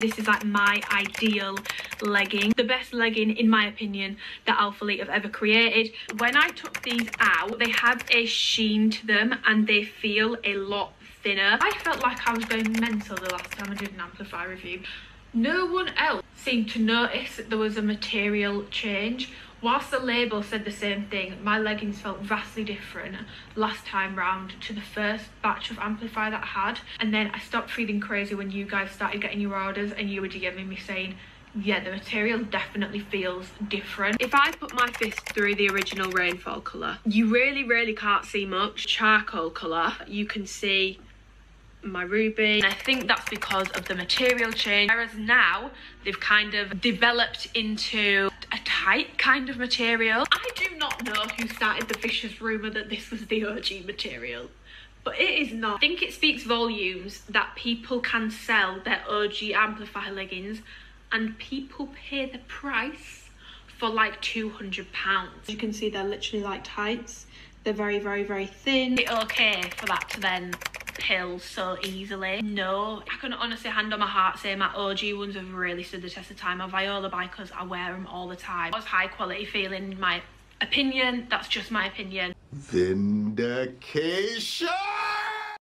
This is like my ideal legging, the best legging in my opinion that Alphalete have ever created. When I took these out, they have a sheen to them and they feel a lot thinner. I felt like I was going mental the last time I did an Amplify review. No one else seemed to notice there was a material change. Whilst the label said the same thing, my leggings felt vastly different last time round to the first batch of Amplify that I had. And then I stopped feeling crazy when you guys started getting your orders and you were DMing me saying, yeah, the material definitely feels different. If I put my fist through the original rainfall colour, you really can't see much. Charcoal colour, you can see my ruby, and I think that's because of the material change, whereas now they've kind of developed into a tight kind of material. I do not know who started the vicious rumor that this was the OG material, but it is not. I think it speaks volumes that people can sell their OG Amplify leggings and people pay the price for like £200. You can see they're literally like tights. They're very thin. It's okay for that to then pill so easily. No, I can honestly hand on my heart say my OG ones have really stood the test of time. My Viola Bikers, I wear them all the time. It was high quality feeling in my opinion. That's just my opinion. Vindication!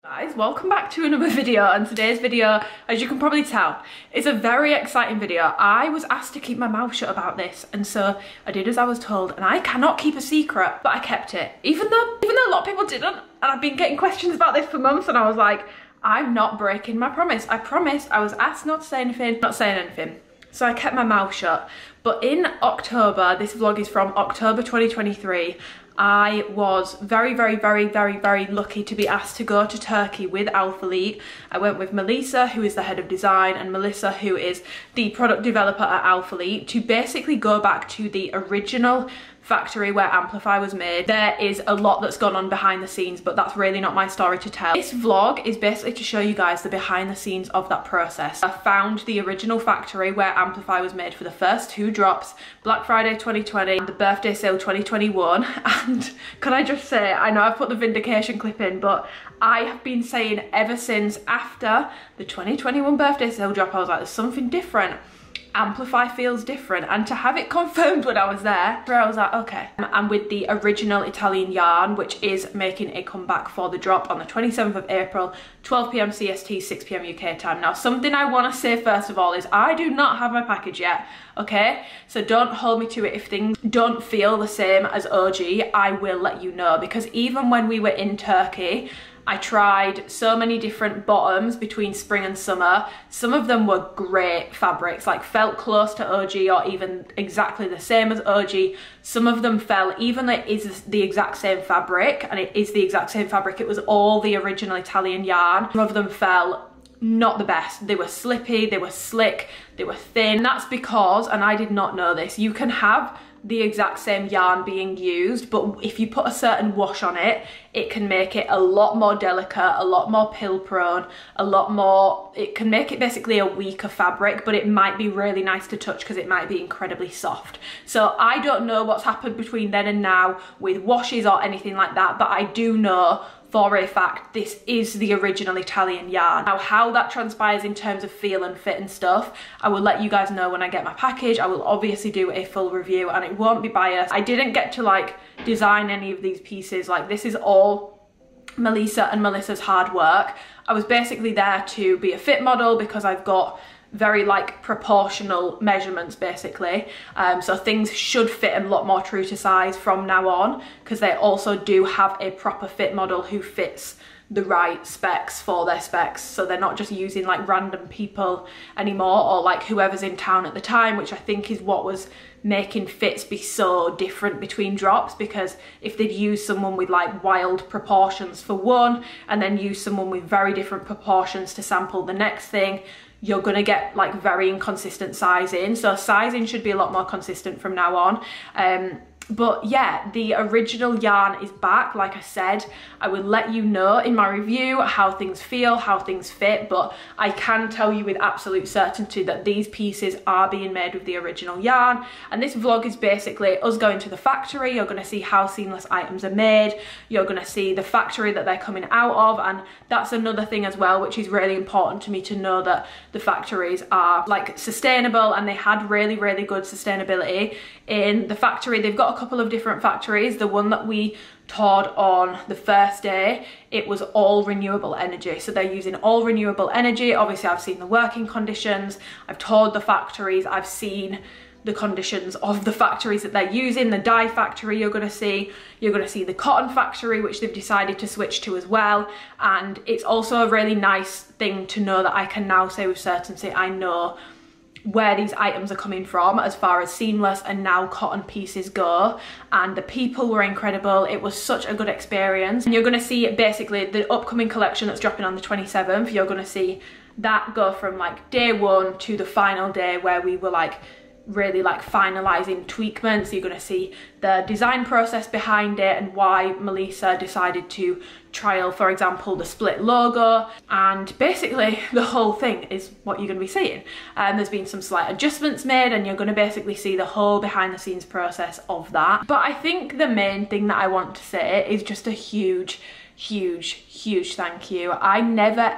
Guys, welcome back to another video, and today's video, as you can probably tell, is a very exciting video. I was asked to keep my mouth shut about this, and so I did as I was told, and I cannot keep a secret, but I kept it, even though a lot of people didn't, and I've been getting questions about this for months, and I was like, I'm not breaking my promise. I promised. I was asked not to say anything, not saying anything. So I kept my mouth shut. But in October, this vlog is from October 2023, I was very lucky to be asked to go to Turkey with Alphalete. I went with Melissa, who is the head of design, and Melissa, who is the product developer at Alphalete, to basically go back to the original factory where Amplify was made. There is a lot that's gone on behind the scenes, but that's really not my story to tell. This vlog is basically to show you guys the behind the scenes of that process. I found the original factory where Amplify was made for the first two drops, Black Friday 2020 and the birthday sale 2021. And can I just say, I know I've put the vindication clip in, but I have been saying ever since after the 2021 birthday sale drop, I was like, there's something different. Amplify feels different, and to have it confirmed when I was there, where I was like, okay. And with the original Italian yarn, which is making a comeback for the drop on the 27th of April, 12 p.m. CST, 6 p.m. UK time. Now, something I want to say first of all is I do not have my package yet, okay? So don't hold me to it. If things don't feel the same as OG, I will let you know, because even when we were in Turkey, I tried so many different bottoms between spring and summer. Some of them were great fabrics, like felt close to OG or even exactly the same as OG. Some of them felt, even though it is the exact same fabric, and it is the exact same fabric, it was all the original Italian yarn. Some of them felt not the best. They were slippy, they were slick, they were thin. And that's because, and I did not know this, you can have the exact same yarn being used, but if you put a certain wash on it, it can make it a lot more delicate, a lot more pill prone, a lot more, it can make it basically a weaker fabric, but it might be really nice to touch because it might be incredibly soft. So I don't know what's happened between then and now with washes or anything like that, but I do know for a fact this is the original Italian yarn. Now, how that transpires in terms of feel and fit and stuff, I will let you guys know when I get my package. I will obviously do a full review and it won't be biased. I didn't get to like design any of these pieces. Like, this is all Melissa and Melissa's hard work. I was basically there to be a fit model because I've got very like proportional measurements basically, so things should fit a lot more true to size from now on, because they also do have a proper fit model who fits the right specs for their specs, so they're not just using like random people anymore, or like whoever's in town at the time, which I think is what was making fits be so different between drops. Because if they'd use someone with like wild proportions for one and then use someone with very different proportions to sample the next thing, you're gonna get like very inconsistent sizing. So sizing should be a lot more consistent from now on. But yeah, the original yarn is back. Like I said, I will let you know in my review how things feel, how things fit, but I can tell you with absolute certainty that these pieces are being made with the original yarn. And this vlog is basically us going to the factory. You're going to see how seamless items are made. You're going to see the factory that they're coming out of. And that's another thing as well, which is really important to me to know, that the factories are like sustainable, and they had really, really good sustainability in the factory. They've got a couple of different factories. The one that we toured on the first day, it was all renewable energy, so they're using all renewable energy. Obviously I've seen the working conditions, I've toured the factories, I've seen the conditions of the factories that they're using. The dye factory you're going to see, you're going to see the cotton factory, which they've decided to switch to as well. And it's also a really nice thing to know that I can now say with certainty I know where these items are coming from as far as seamless and now cotton pieces go. And the people were incredible. It was such a good experience. And you're going to see basically the upcoming collection that's dropping on the 27th. You're going to see that go from like day one to the final day, where we were like really like finalizing tweakments. You're going to see the design process behind it and why Melissa decided to trial, for example, the split logo. And basically the whole thing is what you're going to be seeing. And there's been some slight adjustments made, and you're going to basically see the whole behind the scenes process of that. But I think the main thing that I want to say is just a huge thank you. I never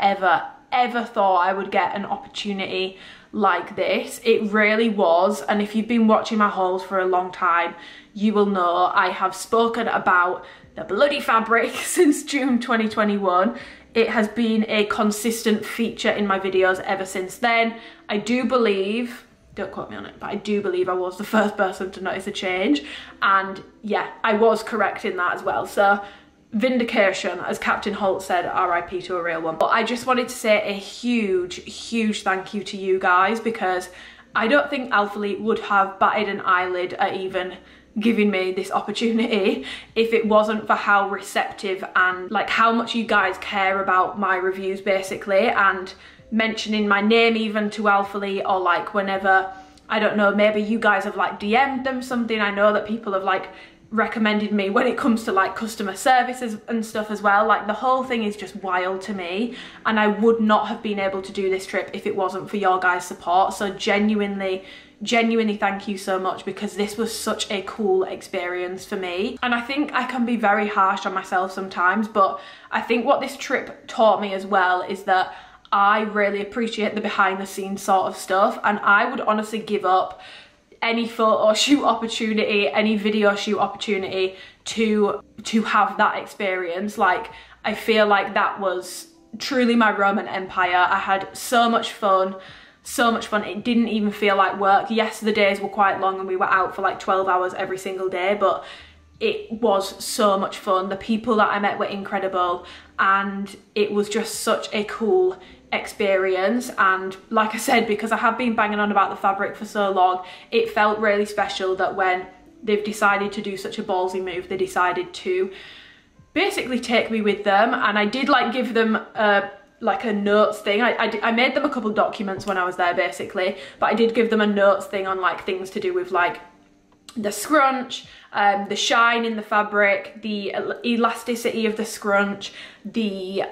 ever thought I would get an opportunity like this. It really was. And if you've been watching my hauls for a long time, you will know I have spoken about the bloody fabric since June 2021. It has been a consistent feature in my videos ever since then. I do believe, don't quote me on it, but I do believe I was the first person to notice a change. And yeah, I was correct in that as well. So vindication, as Captain Holt said, RIP to a real one. But I just wanted to say a huge thank you to you guys, because I don't think Alphalete would have batted an eyelid at even giving me this opportunity if it wasn't for how receptive and like how much you guys care about my reviews basically, and mentioning my name even to Alphalete, or like whenever, I don't know, maybe you guys have like DM'd them something. I know that people have like recommended me when it comes to like customer services and stuff as well. Like the whole thing is just wild to me, and I would not have been able to do this trip if it wasn't for your guys' support. So genuinely thank you so much, because this was such a cool experience for me. And I think I can be very harsh on myself sometimes, but I think what this trip taught me as well is that I really appreciate the behind the scenes sort of stuff, and I would honestly give up any photo shoot opportunity, any video shoot opportunity to have that experience. Like I feel like that was truly my Roman empire. I had so much fun, it didn't even feel like work. Yes, the days were quite long and we were out for like 12 hours every single day, but it was so much fun. The people that I met were incredible, and it was just such a cool experience. And like I said, because I have been banging on about the fabric for so long, it felt really special that when they've decided to do such a ballsy move, they decided to basically take me with them. And I did like give them a notes thing. I made them a couple documents when I was there basically, but I did give them a notes thing on like things to do with like the scrunch, the shine in the fabric, the elasticity of the scrunch, the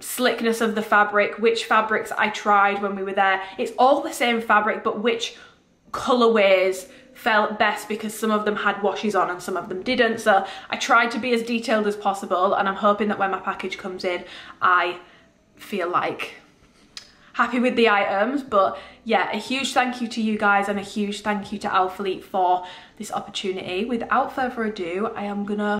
slickness of the fabric, which fabrics I tried when we were there. It's all the same fabric, but which colorways felt best, because some of them had washes on and some of them didn't. So I tried to be as detailed as possible, and I'm hoping that when my package comes in, I feel like happy with the items. But yeah, a huge thank you to you guys, and a huge thank you to Alphalete for this opportunity. Without further ado, I am gonna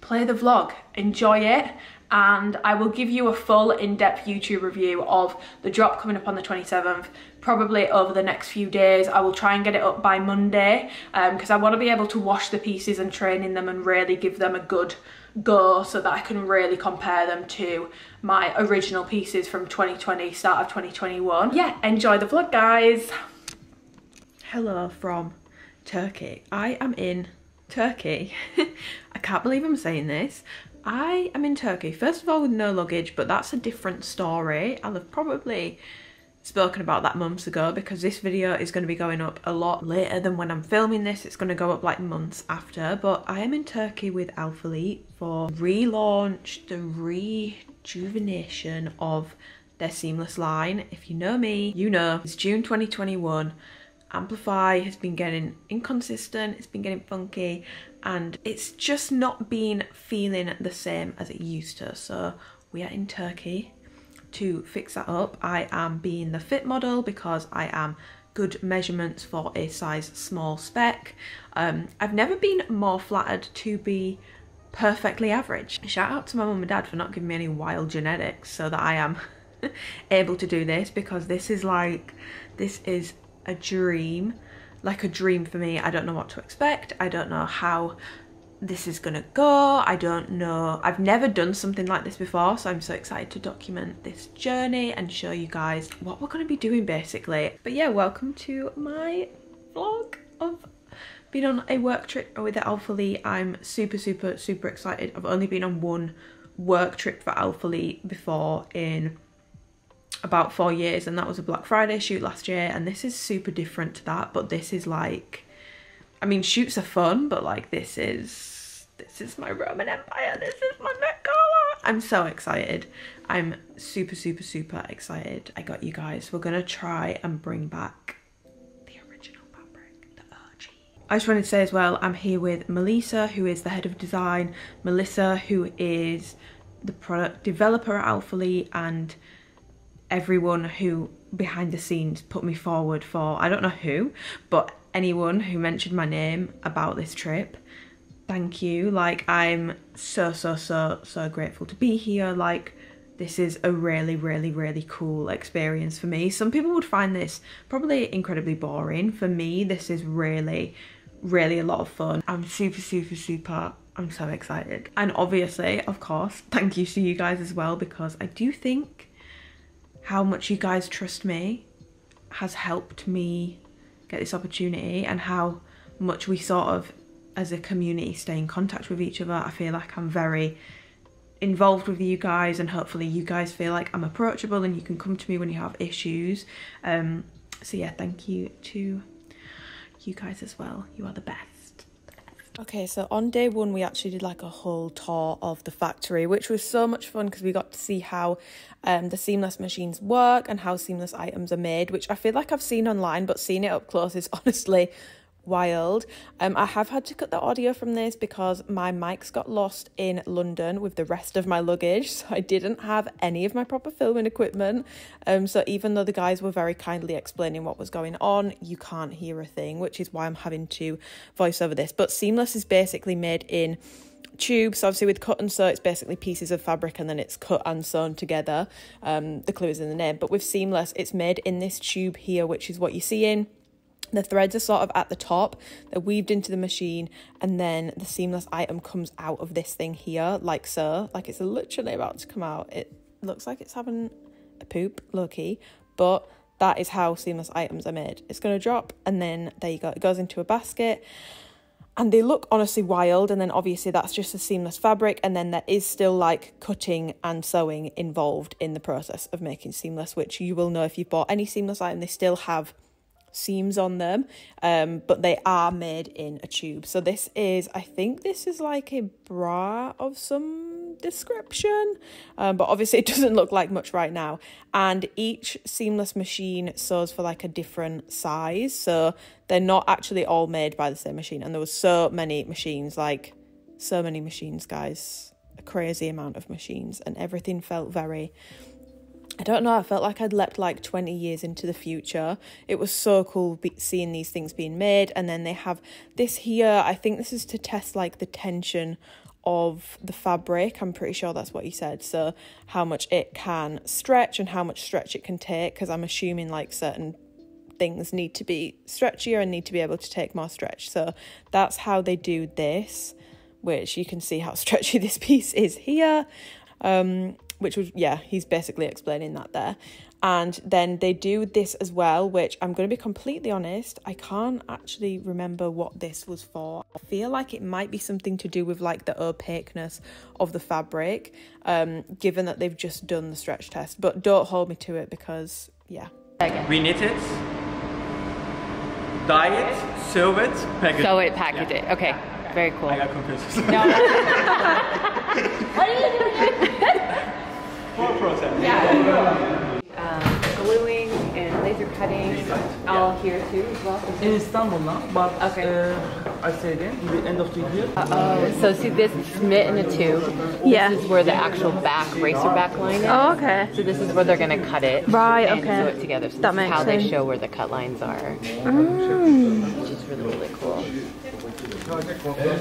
play the vlog, enjoy it, and I will give you a full in-depth YouTube review of the drop coming up on the 27th, probably over the next few days. I will try and get it up by Monday, because I want to be able to wash the pieces and train in them and really give them a good go, so that I can really compare them to my original pieces from 2020, start of 2021. Yeah, enjoy the vlog, guys. Hello from Turkey. I am in Turkey. I can't believe I'm saying this. I am in Turkey, first of all with no luggage, but that's a different story. I'll have probably spoken about that months ago, because this video is going to be going up a lot later than when I'm filming this. It's going to go up like months after, but I am in Turkey with Alphalete for relaunch, the rejuvenation of their seamless line. If you know me, you know it's June 2021. Amplify has been getting inconsistent, it's been getting funky, and it's just not been feeling the same as it used to. So we are in Turkey to fix that up. I am being the fit model because I am good measurements for a size small spec. I've never been more flattered to be perfectly average. Shout out to my mum and dad for not giving me any wild genetics so that I am able to do this, because this is like, this is a dream, like a dream for me. I don't know what to expect. I don't know how this is gonna go. I don't know. I've never done something like this before, so I'm so excited to document this journey and show you guys what we're gonna be doing basically. But yeah, welcome to my vlog of being on a work trip with Alphalete. I'm super excited. I've only been on one work trip for Alphalete before in about 4 years, and that was a Black Friday shoot last year, and this is super different to that. But this is like, I mean, shoots are fun, but like this is my Roman Empire, this is my Met Gala. I'm so excited. I'm super excited. I got you guys. We're gonna try and bring back the original fabric, the OG. I just wanted to say as well, I'm here with Melissa, who is the head of design, Melissa, who is the product developer at Alphalete, and everyone who behind the scenes put me forward for, I don't know who, but anyone who mentioned my name about this trip, thank you. Like, I'm so grateful to be here. Like, this is a really cool experience for me. Some people would find this probably incredibly boring. For me, this is really a lot of fun. I'm super I'm so excited. And obviously, of course, thank you to you guys as well, because I do think how much you guys trust me has helped me get this opportunity, and how much we sort of as a community stay in contact with each other. I feel like I'm very involved with you guys, and hopefully you guys feel like I'm approachable and you can come to me when you have issues. So yeah, thank you to you guys as well. You are the best. Okay, so on day one, we actually did like a whole tour of the factory, which was so much fun because we got to see how the seamless machines work and how seamless items are made, which I feel like I've seen online, but seeing it up close is honestly wild. I have had to cut the audio from this because my mics got lost in London with the rest of my luggage, so I didn't have any of my proper filming equipment. So even though the guys were very kindly explaining what was going on, you can't hear a thing, which is why I'm having to voice over this. But seamless is basically made in tubes, so obviously with cut and sew, it's basically pieces of fabric and then it's cut and sewn together. The clue is in the name. But with seamless, it's made in this tube here, which is what you're seeing. The threads are sort of at the top, they're weaved into the machine, and then the seamless item comes out of this thing here, like so. Like, it's literally about to come out. It looks like it's having a poop, low-key, but that is how seamless items are made. It's going to drop, and then there you go. It goes into a basket, and they look honestly wild, and then obviously that's just a seamless fabric, and then there is still like cutting and sewing involved in the process of making seamless, which you will know if you've bought any seamless item, they still have seams on them, but they are made in a tube. So this is, I think this is like a bra of some description, but obviously it doesn't look like much right now. And each seamless machine sews for like a different size, so they're not actually all made by the same machine. And there was so many machines, like so many machines, guys, a crazy amount of machines, and everything felt very, I don't know, I felt like I'd leapt like 20 years into the future. It was so cool seeing these things being made. And then they have this here, I think this is to test like the tension of the fabric. I'm pretty sure that's what he said. So how much it can stretch and how much stretch it can take, because I'm assuming like certain things need to be stretchier and need to be able to take more stretch. So that's how they do this, which you can see how stretchy this piece is here. Which was, yeah, he's basically explaining that there. And then they do this as well, which I'm going to be completely honest, I can't actually remember what this was for. I feel like it might be something to do with like the opaqueness of the fabric, given that they've just done the stretch test. But don't hold me to it because, yeah, We knit it, dye it, sew it, package it. Okay, yeah, okay, very cool. I got confused. No. What are you doing? Full process. Yeah. Gluing and laser cutting, all here too as well. In Istanbul now, but okay. I say again, in the end of the year. So see this knit in a tube. Yeah. This is where the actual back, racer back line is. Oh, okay. So this is where they're gonna cut it. Right, and okay. And sew it together. So that this is how sense. They show where the cut lines are. Mm. Which is really, really cool.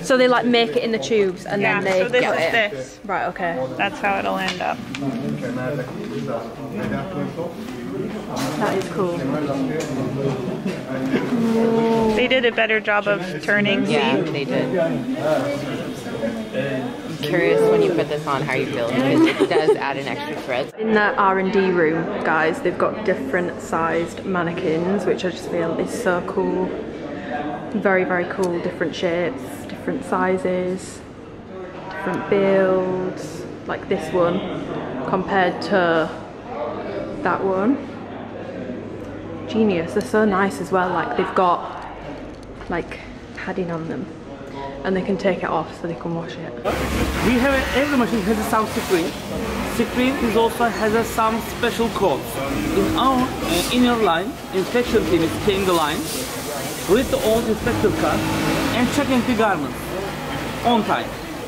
So they like make it in the tubes and yeah, then they so this get is it. This. Right, okay. That's how it'll end up. That is cool. Ooh. They did a better job of turning. Yeah, they did. I'm curious when you put this on how you feel because it does add an extra thread. In the R&D room, guys, they've got different sized mannequins, which I just feel is so cool. Very, very cool. Different shapes, different sizes, different builds. Like this one compared to that one. Genius. They're so nice as well, like they've got like padding on them and they can take it off so they can wash it. We have a, every machine has a sound screen. Screen is also has a some special codes. In our inner line, inspection team is scanning the line with the old inspector card and checking the garments on time.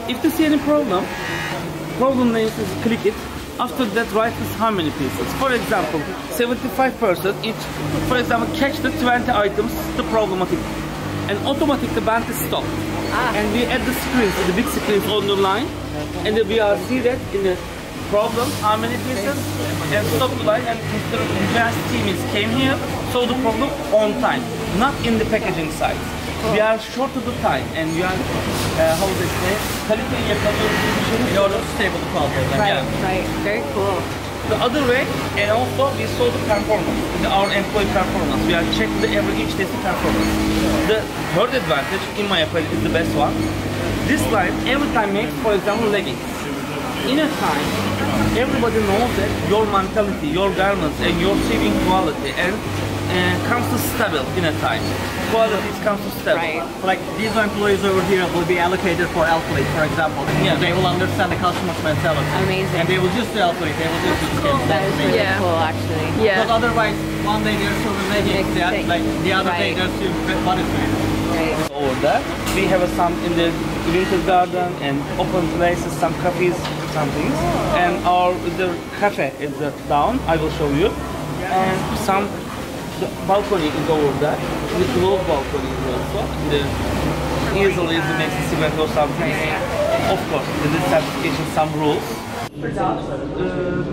If they see any problem names is click it. After that, write is how many pieces. For example, 75% each. For example, catch the 20 items, the problematic. And automatically the band is stopped. Ah. And we add the screens, the big screens on the line. And then we are see that in the problem, how many pieces, and stop the line. And the advanced team is came here, solve the problem on time, not in the packaging side. Cool. We are short of the time and we are, how would I say, quality in order to stable the quality. Right, yeah. Right, very cool. The other way, and also we saw the performance, our employee performance. We are checking each day's performance. The third advantage, in my opinion, is the best one. This line, every time makes, for example, leggings. In a time, everybody knows that your mentality, your garments, and your saving quality, and comes to stable in a time. Quality comes to stable. Right. Like these employees over here will be allocated for Alphalete, for example. Yeah. They will understand the customer's mentality. Amazing. And they will just do Alphalete. They will just do cool. That is really yeah. Cool, actually. Yeah. Because otherwise, one day they're sort of making it, like the other right. Day they're still body food. Right. Over there, we have some in the winter garden and open places, some cafes, some things. Oh. And the cafe is down. I will show you. Yeah. And some. The balcony is over there, with low balcony also. The easily is the next event or something. Of course, in this certification some rules. For dogs?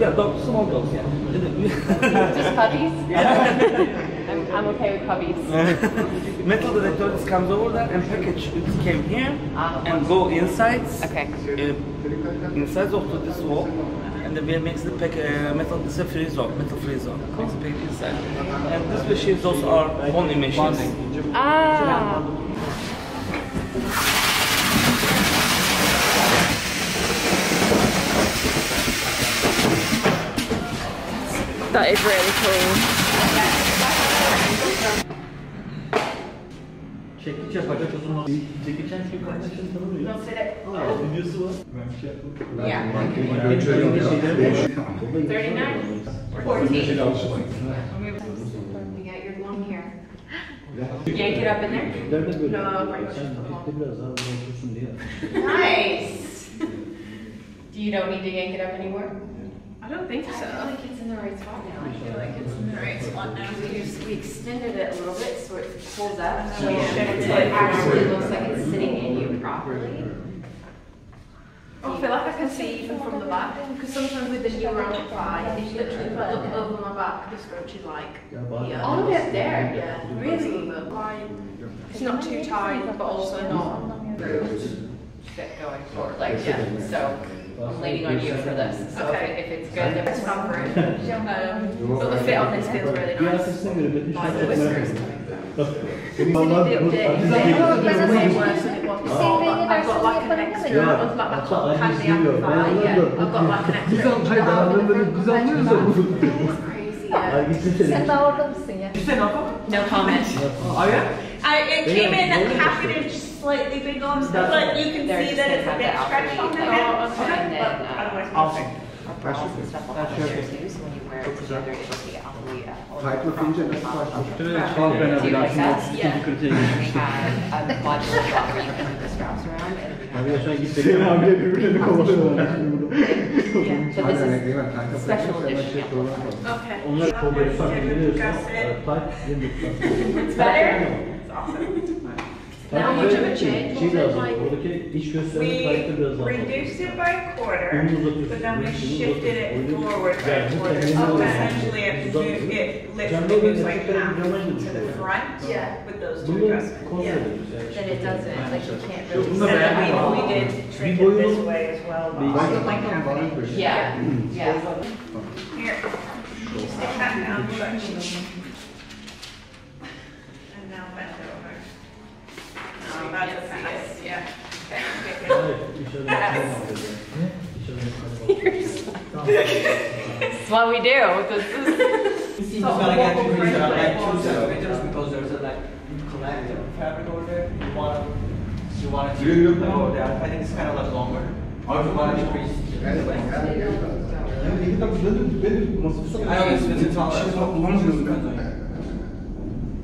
Yeah, dogs, small dogs, yeah. Just puppies? Yeah. I'm okay with puppies. Metal detectors comes over there and package it came here and go inside. Okay. Inside of this wall. And then we make the pack metal. It's a free zone, metal free zone. Cool. Makes the pack inside. And these machines also are only machines. Ah. That is really cool. Don't say that. Yeah. 39 or 14. You got your long hair. Yank it up in there. No. Nice. You don't need to yank it up anymore? I don't think so. I feel like it's in the right spot now. We just extended it a little bit so it pulls up. So it actually looks like it's sitting in you properly. I feel like I can see even from the back, because sometimes with the newer Amplify, if you literally look over my back, the scrunch is like here. All the way up there, yeah. Really? It's not too tight, but also not rude. Get going forward, like, yeah. So I'm leaning on you for this. So okay. If it's good, then it's not rude. But the fit on this feels really nice. Like the whiskers coming down. I've got like an extra, I've got like an extra. It's crazy, yeah. Send out yeah. You said no comment? No comment. Oh yeah? It came in packaged slightly big on, but you can see that it's a bit stretched on the head. Okay, I'll take it. It's better? It's awesome. How much of a change was it like? We reduced it by a quarter, but then we shifted it forward by a quarter. So essentially it moves like half to the front with those two adjustments. Yeah. Then it doesn't, like you can't really see. And we did trick it this way as well. Like half Yeah. Here, stick that down and now bend it over. Oh, that's nice. Yeah. That's what we do. This is so get like just because there's a like collective fabric over there. You want to choose that. I think it's kind of like longer. Or if you want to increase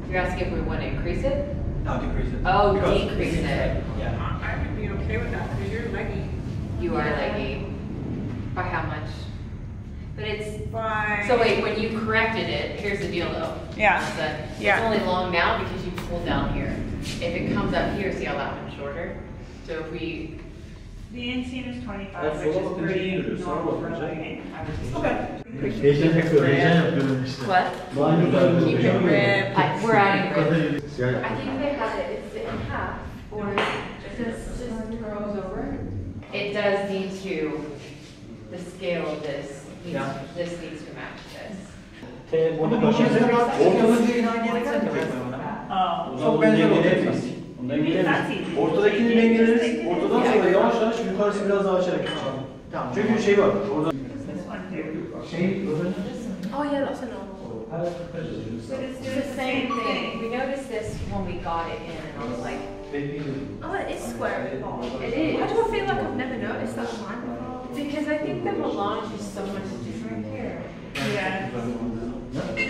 You're asking if we want to increase it? No, decrease it. Oh, decrease it. Yeah. I would be okay with that because you're leggy. You are leggy. By how much? But it's. By. So wait, when you corrected it, here's the deal though. Yeah. It's only long now because you pulled down here. If it comes up here, see how that one's shorter? So if we. The inseam is 25, which is pretty normal for legging. Okay. What? Keep it ripped. We're adding ribbed. I think they have it. It's in half, or just curls over. It does need to. The scale of this needs to match this. Ortadakini dengeleriz, ortadan sonra yavaş yavaş yukarısı biraz daha açarak geçelim. Tamam. Çünkü şey var, orada... Şey, öğrenin. Oh yeah, that's a normal. So it's the same thing. We noticed this when we got it in and I was like, oh, it is square. It is. Why do I feel like I've never noticed that one? Because I think the melange is so much different here. Yeah. So are we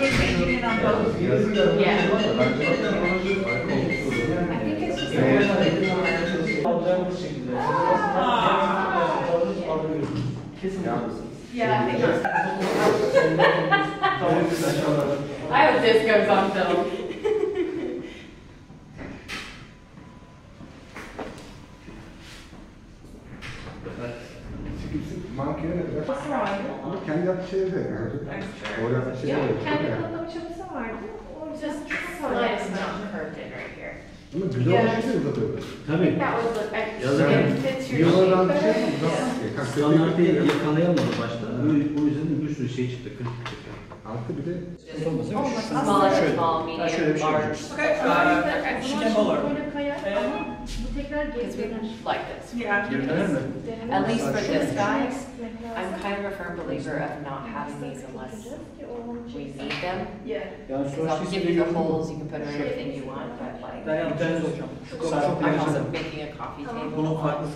making it on both? Yeah. I think it's just I think it's I hope this goes on film. What's wrong? Kendi yaptığı şey de yani. O yaptığı şey de. Kendi yaptığımız vardı. O just slight amount curved in right here. Ama güzel bir şey zaten. Tabii. Yoldan bir şey mi? Yakalayamadı başta. O yüzden bir sürü şey çıktı. Altı bir de. Olmasın. Şöyle. Şöyle bir şey. Şişten olur. Because we like this. Yeah. At least for this guy, I'm kind of a firm believer of not having these unless we need them. Yeah. So I'll give you the holes, you can put anything you want, but like... I'm also making a coffee table with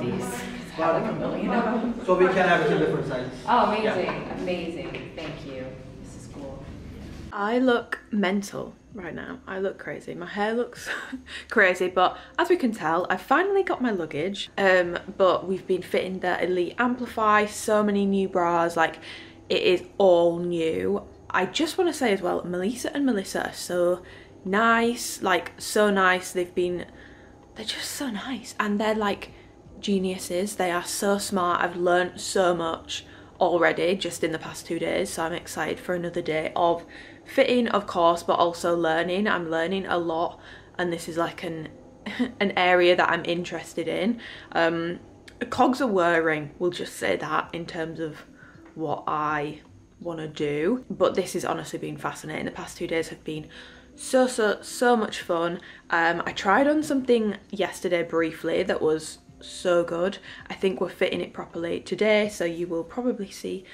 these. I have like a million of them. So we can have two different sizes. Oh, amazing. Yeah. Amazing. Thank you. This is cool. I look mental right now. I look crazy. My hair looks crazy, but as we can tell, I finally got my luggage, but we've been fitting the Elite Amplify, so many new bras, like it is all new. I just want to say as well, Melissa and Melissa are so nice, like so nice. They're just so nice and they're like geniuses. They are so smart. I've learned so much already just in the past 2 days, so I'm excited for another day of fitting, of course, but also learning. I'm learning a lot and this is like an area that I'm interested in. Cogs are whirring, we'll just say that, in terms of what I want to do, but this has honestly been fascinating. The past 2 days have been so much fun. I tried on something yesterday briefly that was so good. I think we're fitting it properly today, so you will probably see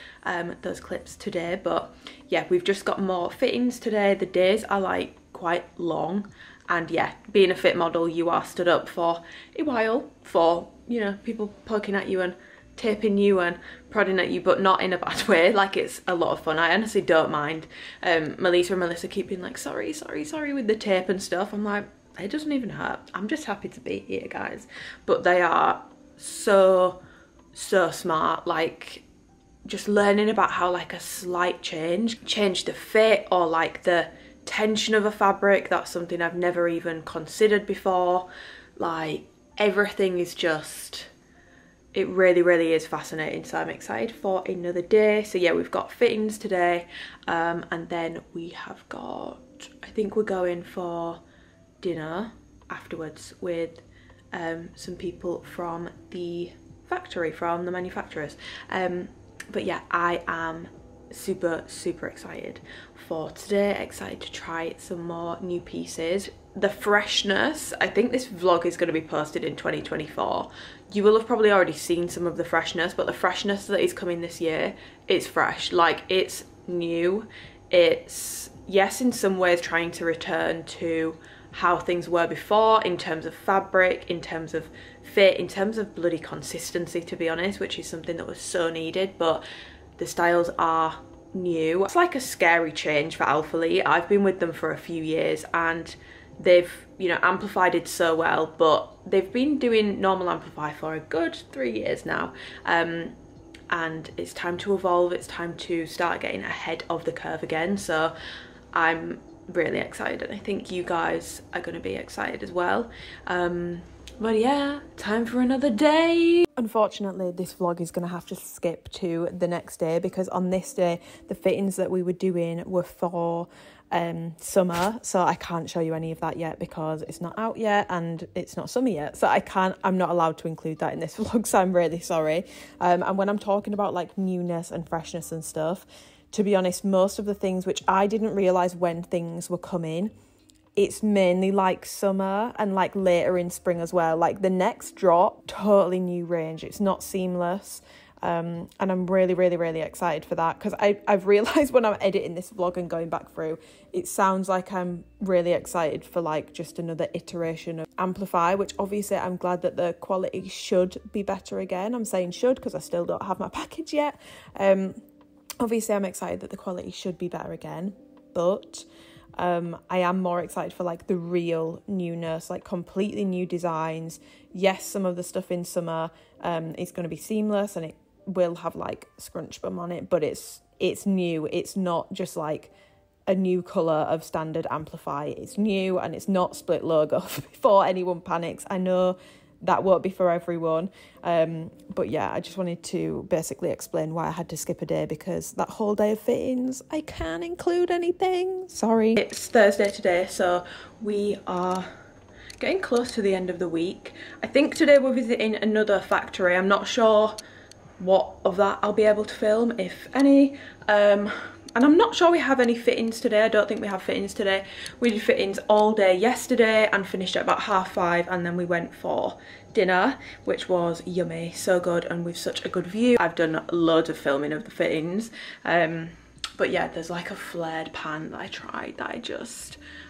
those clips today. But yeah, we've just got more fittings today. The days are like quite long, and yeah, being a fit model, you are stood up for a while for, you know, people poking at you and taping you and prodding at you, but not in a bad way. Like, it's a lot of fun. I honestly don't mind. Melissa and Melissa keep being like, sorry, sorry, sorry with the tape and stuff. I'm like, it doesn't even hurt. I'm just happy to be here, guys. But they are so smart, like just learning about how like a slight change the fit or like the tension of a fabric. That's something I've never even considered before. Like, everything is just, it really, really is fascinating. So I'm excited for another day. So yeah, we've got fittings today, and then we have got, I think we're going for dinner afterwards with some people from the factory, from the manufacturers. But yeah, I am super excited for today. Excited to try some more new pieces. The freshness, I think this vlog is going to be posted in 2024. You will have probably already seen some of the freshness, but the freshness that is coming this year, it's fresh. Like, it's new. It's, yes, in some ways trying to return to how things were before in terms of fabric, in terms of fit, in terms of bloody consistency, to be honest, which is something that was so needed. But the styles are new. It's like a scary change for Alphalete. I've been with them for a few years and they've, you know, amplified it so well, but they've been doing normal Amplify for a good 3 years now. And it's time to evolve. It's time to start getting ahead of the curve again. So I'm really excited, and I think you guys are going to be excited as well. But yeah, time for another day. Unfortunately, this vlog is going to have to skip to the next day, because on this day, the fittings that we were doing were for summer. So I can't show you any of that yet because it's not out yet and it's not summer yet. So I'm not allowed to include that in this vlog. So I'm really sorry. And when I'm talking about like newness and freshness and stuff, to be honest, most of the things which I didn't realise when things were coming, it's mainly like summer and like later in spring as well. Like the next drop, totally new range. It's not seamless. And I'm really excited for that, because I've realised when I'm editing this vlog and going back through, it sounds like I'm really excited for like just another iteration of Amplify, which obviously I'm glad that the quality should be better again. I'm saying should because I still don't have my package yet. Obviously I'm excited that the quality should be better again, but I am more excited for like the real newness, like completely new designs. Yes, some of the stuff in summer is going to be seamless and it will have like scrunch bum on it, but it's new. It's not just like a new colour of standard Amplify. It's new and it's not split logo before anyone panics. I know that won't be for everyone, but yeah, I just wanted to basically explain why I had to skip a day, because that whole day of fittings, I can't include anything, sorry. It's Thursday today, so we are getting close to the end of the week. I think today we're visiting another factory. I'm not sure what of that I'll be able to film, if any. And I'm not sure we have any fittings today. I don't think we have fittings today. We did fittings all day yesterday and finished at about 5:30, and then we went for dinner, which was yummy, so good, and with such a good view. I've done loads of filming of the fittings. But yeah, there's like a flared pant that I tried that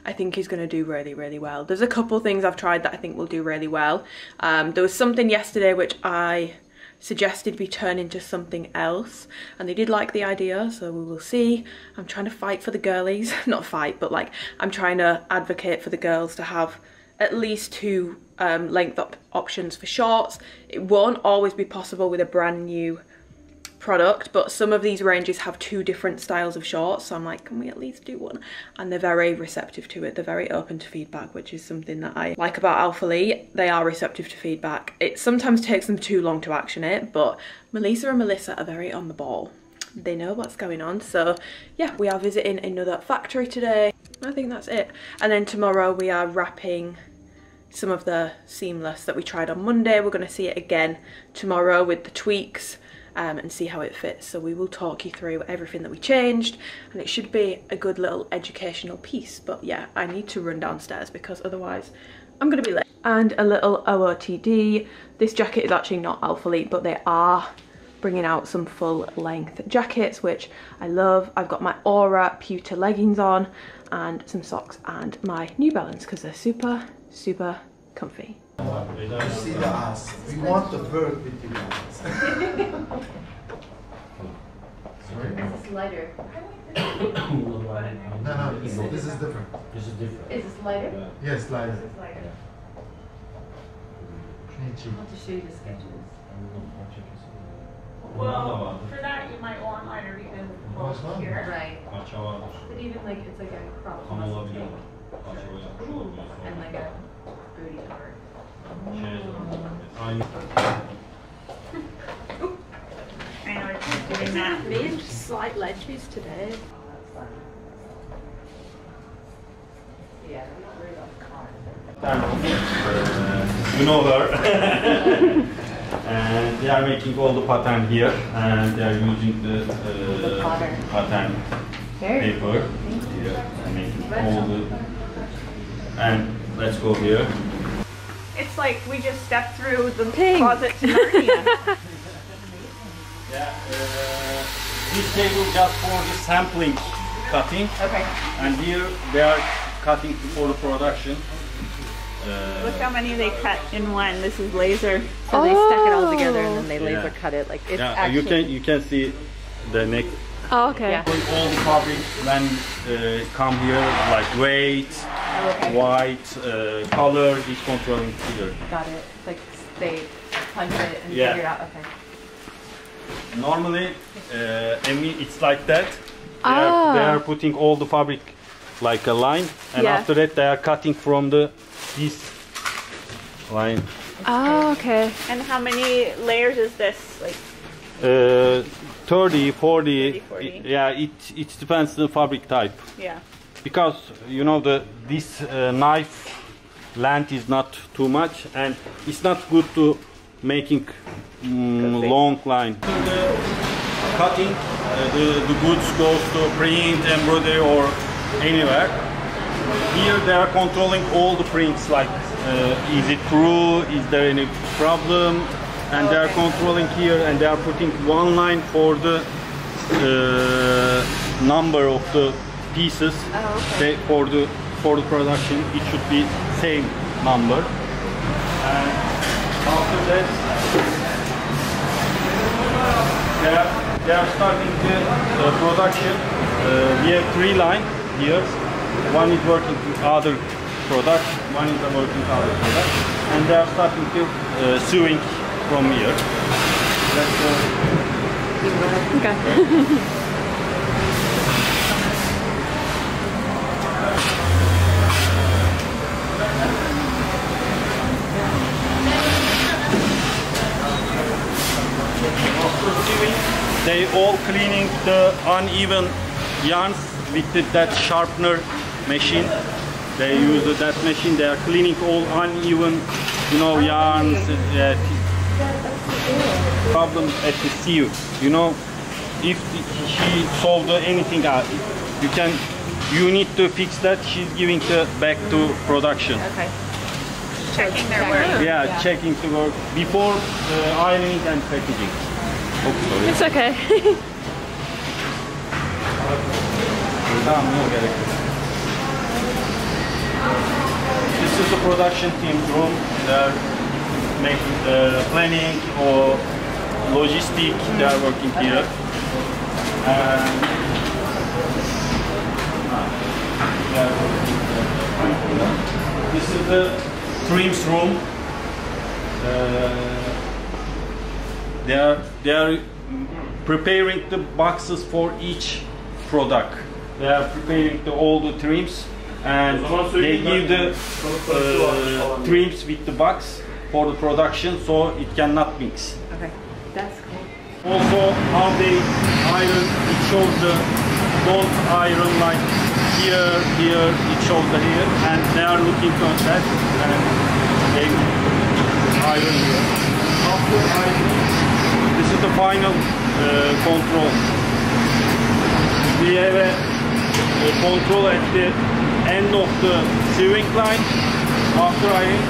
I think is going to do really well. There's a couple things I've tried that I think will do really well. There was something yesterday which I suggested we turn into something else, and they did like the idea, so we will see. I'm trying to fight for the girlies, not fight, but like I'm trying to advocate for the girls to have at least two length options for shorts. It won't always be possible with a brand new product, but some of these ranges have two different styles of shorts, so I'm like, can we at least do one? And they're very receptive to it. They're very open to feedback, which is something that I like about Alphalete. They are receptive to feedback. It sometimes takes them too long to action it, but Melissa and Melissa are very on the ball. They know what's going on. So yeah, we are visiting another factory today. I think that's it. And then tomorrow we are wrapping some of the seamless that we tried on Monday. We're going to see it again tomorrow with the tweaks, and see how it fits. So we will talk you through everything that we changed, and it should be a good little educational piece. But yeah, I need to run downstairs because otherwise I'm gonna be late. and a little OOTD. This jacket is actually not Alphalete, but they are bringing out some full length jackets, which I love. I've got my Aura Pewter leggings on and some socks and my New Balance because they're super, super comfy. You see the ass. We want to work with you guys. This is lighter. No, this is different. This is different. Is this lighter? Yes, lighter. This is lighter. Yeah. I want to show you the sketches. Well, for that you might want lighter even here. Right. But even like it's like a crop muscle tank and like a booty cover. I know I keep doing that. Me and just slight ledges today. Yeah, I'm not worried about cars. You know her. And they are making all the pattern here, and they are using the pattern paper here and making all the. And let's go here. It's like we just stepped through the closet to Narnia. Yeah, this table just for the sampling cutting. Okay. And here they are cutting for the production. Look how many they cut in one. This is laser, so they stack it all together and then they laser cut it. Like it's actually... you can see the neck. Oh, okay. Yeah. All the fabric then come here, like weight, white, color is controlling here. Got it. Like they punch it and figure out. Okay. Normally, I mean it's like that. They are putting all the fabric like a line, and after that they are cutting from the. This line. Oh, okay. And how many layers is this? Like 30, 40. 30, 40. Yeah, it depends on the fabric type. Yeah. Because you know this knife length is not too much, and it's not good to making long line. The cutting the goods goes to print, embroidery, or anywhere. Here they are controlling all the prints, like is it true, is there any problem, and they are controlling here, and they are putting one line for the number of the pieces. For the production it should be same number, and after that they are starting the production. We have three lines here. One is working with other products, one is working with other products, and they are starting to sewing from here. That's After sewing, they all cleaning the uneven yarns with that sharpener machine. They use that machine. They are cleaning all uneven, you know, yarns. Problem at the sieve. You know, if she solved anything out, you need to fix that. She's giving the back to production. Okay. Checking their work. Yeah, yeah. Checking the work before ironing and packaging. Okay. It's okay. This is the production team room. They're making the planning or logistics. They are working here. This is the trims room. They are preparing the boxes for each product. They are preparing all the trims, and they give the trims with the box for the production, so it cannot mix. Okay, that's cool. Also, how they iron, it shows the gold iron, like here, it shows the here, and they are looking at that, and they iron here. After iron, this is the final control. We have a control at the end of the sewing line. After ironing,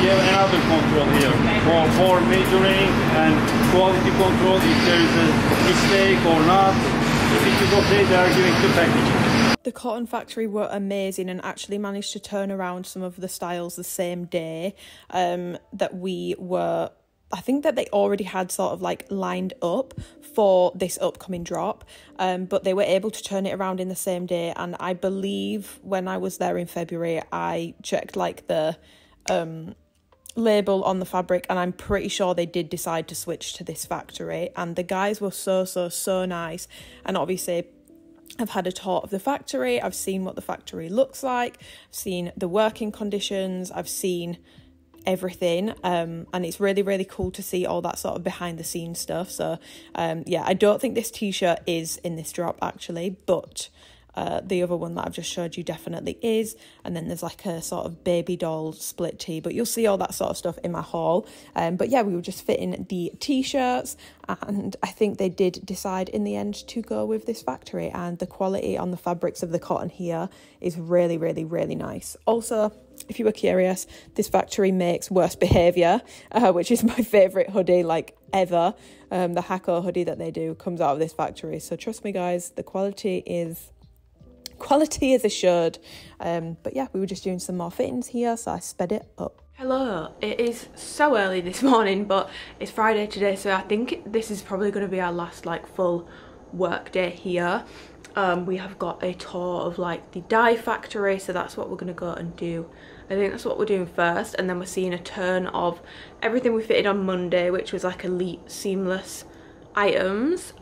we have another control here for measuring and quality control if there is a mistake or not. If it is okay, they are giving the packaging. The cotton factory were amazing and actually managed to turn around some of the styles the same day that we were. I think that they already had sort of like lined up for this upcoming drop, but they were able to turn it around in the same day. And I believe when I was there in February, I checked like the label on the fabric, and I'm pretty sure they did decide to switch to this factory. And the guys were so nice, and obviously I've had a tour of the factory, I've seen what the factory looks like, I've seen the working conditions, I've seen everything, and it's really cool to see all that sort of behind the scenes stuff. So yeah, I don't think this t-shirt is in this drop actually, but the other one that I've just showed you definitely is. And then there's like a sort of baby doll split tee, but you'll see all that sort of stuff in my haul. But yeah, we were just fitting the t-shirts, and I think they did decide in the end to go with this factory, and the quality on the fabrics of the cotton here is really nice. Also, if you were curious, this factory makes Worst Behavior, which is my favourite hoodie like ever. The Hakko hoodie that they do comes out of this factory, so trust me guys, the quality is assured. But yeah, we were just doing some more fittings here, so I sped it up. Hello, it is so early this morning, but it's Friday today, so I think this is probably going to be our last like full work day here. We have got a tour of like the dye factory, so that's what we're going to go and do. I think that's what we're doing first, and then we're seeing a turn of everything we fitted on Monday, which was like elite seamless items,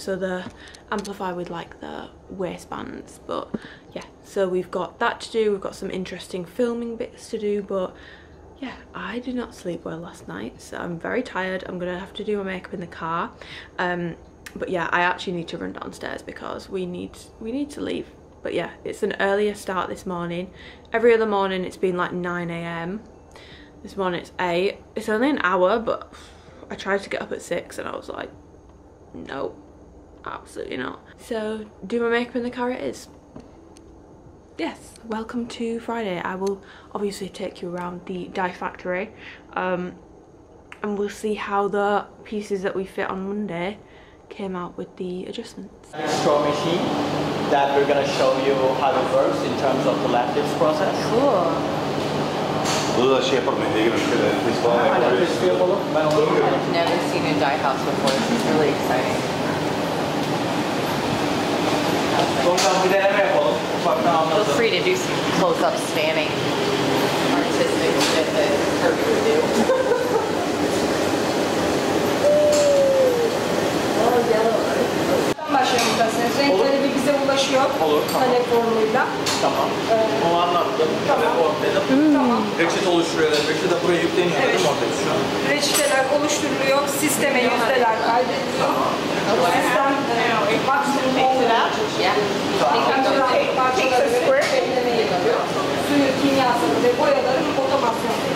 so the Amplify with like the waistbands. But yeah, so we've got that to do, we've got some interesting filming bits to do, but yeah, I did not sleep well last night, so I'm very tired. I'm gonna have to do my makeup in the car, but yeah, I actually need to run downstairs because we need to leave. But yeah, it's an earlier start this morning. Every other morning it's been like 9 a.m. This morning it's 8. It's only an hour, but I tried to get up at 6 and I was like, no, absolutely not. So do my makeup in the car it is. Yes, welcome to Friday. I will obviously take you around the dye factory, and we'll see how the pieces that we fit on Monday came out with the adjustments. Straw machine that we're going to show you how it works in terms of the lattice process. Cool. I've never seen a dye house before. This is really exciting. Feel free to do some close-up spanning artistic shit that Turkey would do. Başlayabilirsiniz. Renkleri bir bize ulaşıyor. Olur, tamam. Talep formuyla. Tamam. Onu anlattım. Tamam. Tamam. Reçete oluşturuyorlar. Reçete de buraya yükleniyor. Evet. Reçeteler oluşturuluyor. Sisteme yüzdeler kaydediliyor. Tamam. Sistem maksimum olacak. Tek parçaları göre belirlemeye yarıyor. Suyun kimyasını ve boyaların otomasyonu.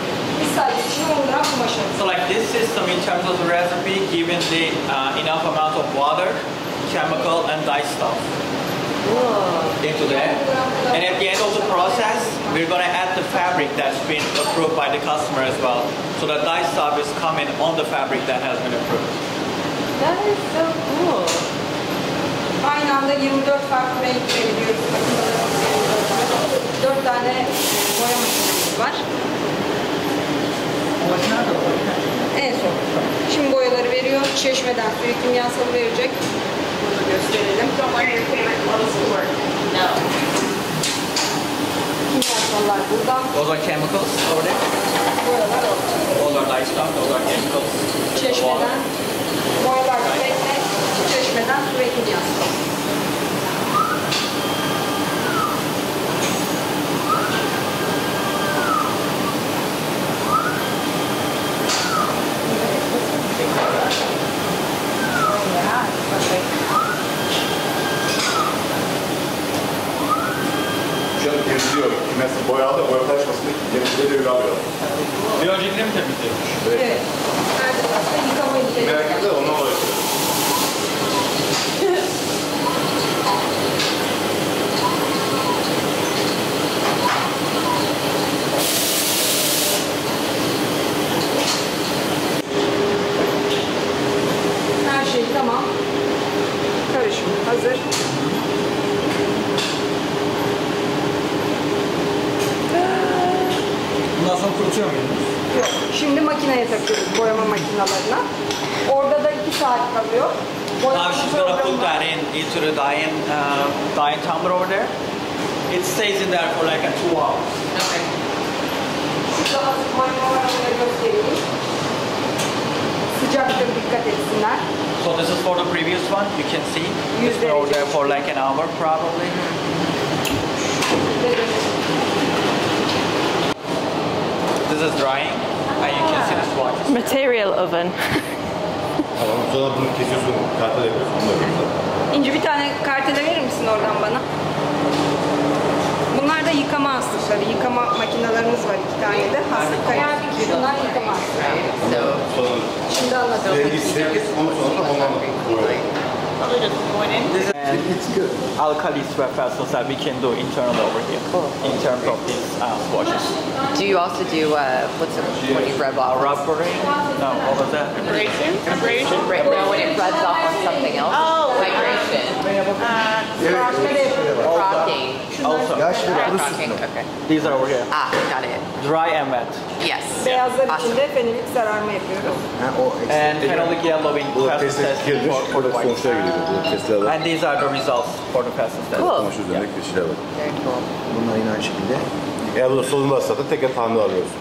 So like this system in terms of the recipe, given the enough amount of water, chemical and dye stuff into there, and at the end of the process we're going to add the fabric that's been approved by the customer as well, so the dye stuff is coming on the fabric that has been approved. That is so cool. Aynı anda 24 farklı renk veriyoruz. 4 tane boya makinesi var. En son. Şimdi boyaları veriyor. Çeşmeden suyu kimyasalı verecek. Gösterelim. Kimyasallar burada. Those are chemicals over there. Boyalar orada. Those are dye stuff. Those are chemicals. Çeşmeden. Boyalar sürekli. Çeşmeden suyu kimyasalı. bazen kurutuyor muydunuz? Yok. Şimdi makineye takıyoruz, boyama makinalarına. Orada da 2 saat kalıyor. She's going to put that in, into the dyeing tumbler over there. It stays in there for like 2 hours. Okay. So this is for the previous one, you can see. It's been over there for like 1 hour probably. This is drying and you can see the swatches. Material oven. İnce bir tane kartele verir misin oradan bana? Bunlar da yıkama astıkları, yıkama makinelerimiz var 2 tane de. Astıkları. Bunlar yıkama astıkları. Şimdi anlatalım. Alkali sweat vessels that we can do internal over here in terms of these washes. Do you also do when you rub off? Rubbering? No, what was that? Abrasion? Abrasion? Right now when it rubs off on something else? Oh! Vibration. Rocking. Also. Rocking, okay. These are over here. Ah, got it. Dry and wet. Yes. Awesome. And phenolic yellowing test for the white. And these are the results for the passes test. Cool. Yeah. Very cool. Bunlar yine aynı şekilde. Eğer bu da solunmazsa zaten tekrar tanrı alıyorsun.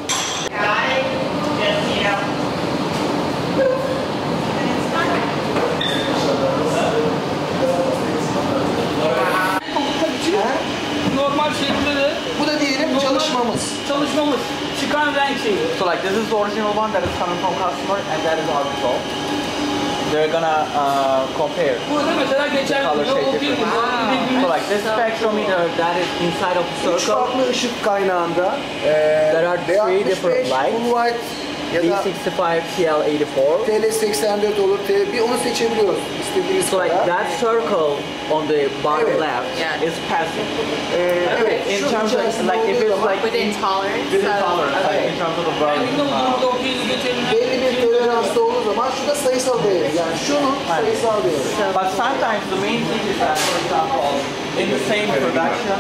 Normal şeklinde de bu da diyelim çalışmamız. Çalışmamız. Çıkan renk şeyi. So like this is the original one that is coming from customer and that is our result. They're gonna compare the color shade difference. So like this spectrometer that is inside of the circle, there are 3 different lights, D65, TL84, TL84 olur, bir onu seçebiliyoruz istediğiniz kadar. So like that circle on the bottom left is passive. In terms of like if it's like within tolerance, in terms of the brightness. But sometimes the main thing is that, for example, in the same production,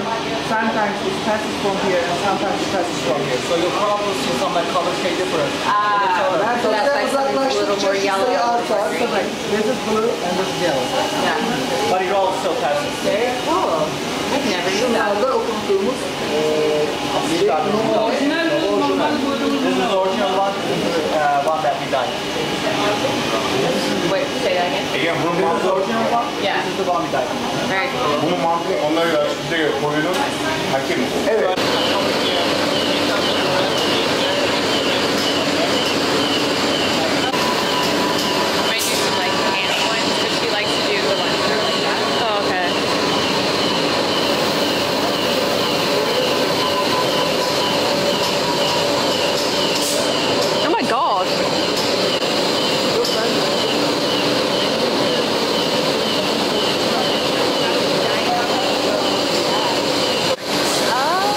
sometimes it passes from here and sometimes it passes from here. So you'll probably see some like color shade difference. That's like a little more yellow. This is blue and this is yellow. Yeah. But it all still passes. Oh, I've never seen that. This is the original one that we dyed. Wait, say that again. Again, bunun mantığı orijinal olan, this is the one we dyed. Very cool. Bunun mantığı onlara göre açıkta göre koyunun hakemi. Evet.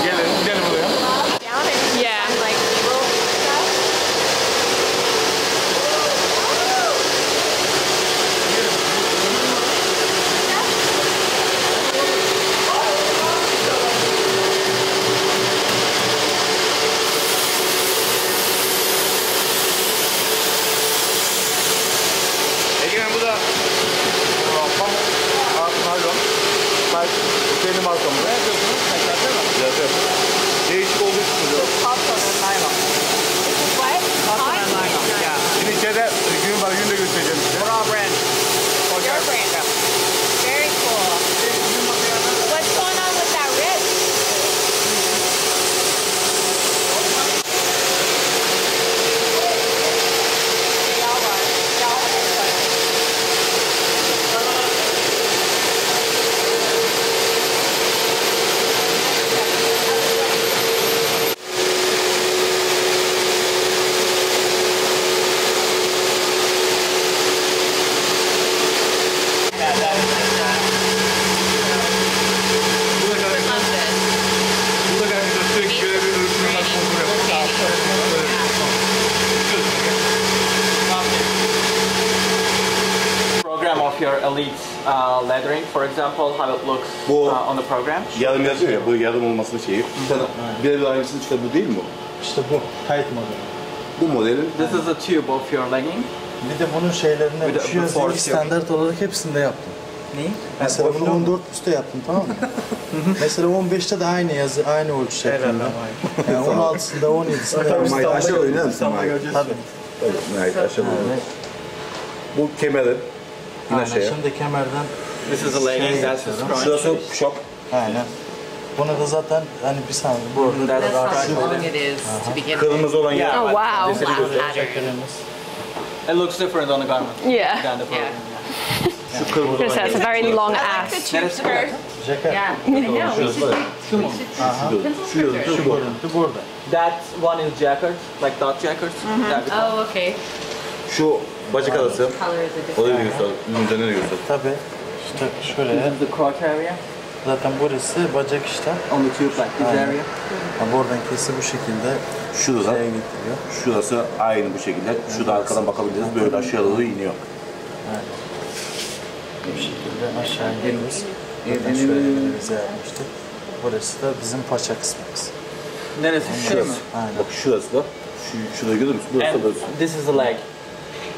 Yeah, elite leathering, for example, how it looks on the program. Yarım yazıyor ya, bu yarım olmasının şeyi. Birebir aynısının işte bu değil mi? İşte bu, tight model. Bu modelin. This is a tube of your legging. Bir de bunun şeylerine, şu yazıyı standart olarak hepsinde yaptım. Neyi? Mesela bunu 14 üstte yaptım, tamam mı? Mesela 15'te de aynı yazı, aynı ölçü şeklinde. Yani 16'sında, 17'sinde. Aşağı öyle misin? Tabii. Aşağı öyle. Bu kemerin. Aynen, şimdi kemerden. This is a legging, that's his crotch. Şurası push-up. Aynen. Bunu da zaten hani bir saniye. Kırmızı olan yer. Oh wow. It looks different on the garment. Yeah. Because that's a very long ass. I like the tube skirt. Yeah, I know. We should. That one is jacket, like dot jacket. Oh, okay. Şu bacak arası. O da diyorsun, ince ne diyorsun? Tabii. İşte şöyle. The crotch area. Zaten burası bacak işte. On the tube like this area. Buradan kesi bu şekilde. Şurada. Şurası aynı bu şekilde. Şurada arkadan bakabilirsiniz. Böyle aşağı doğru iniyor. Bu şekilde aşağı iniyoruz. Buradan şöyle elimize yapmıştık. Burası da bizim paça kısmımız. Neresi? Şurası. Aynen. Bak şurası da. Şurada görüyor musun? Burası da burası. This is the leg.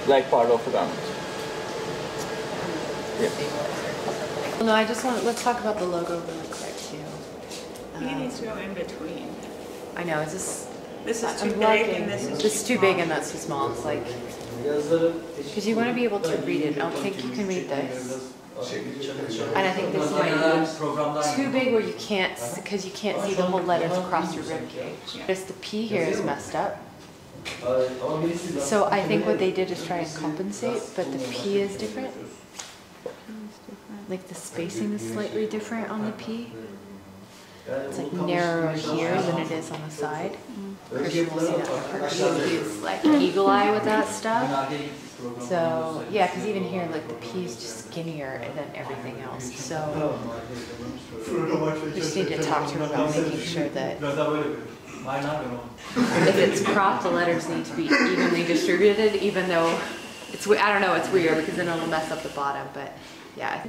Like part of the garment. Yeah. No, I just want. Let's talk about the logo really quick too. He needs to go in between. I know. Is this? This is too big and this is. This is too big and that's too small. It's like. Because you want to be able to read it. I don't think you can read this. And I think this might be too big where you can't, because you can't see the whole letters across your ribcage. Just the P here is messed up. So I think what they did is try and compensate, but the P is different. Like the spacing is slightly different on the P. It's like narrower here than it is on the side. Christian will see that for Christian. He's like eagle eye with that stuff. So yeah, because even here, like the P is just skinnier than everything else. So we just need to talk to him about making sure that if it's cropped, the letters need to be evenly distributed. Even though it's, I don't know, it's weird because then it'll mess up the bottom. But yeah.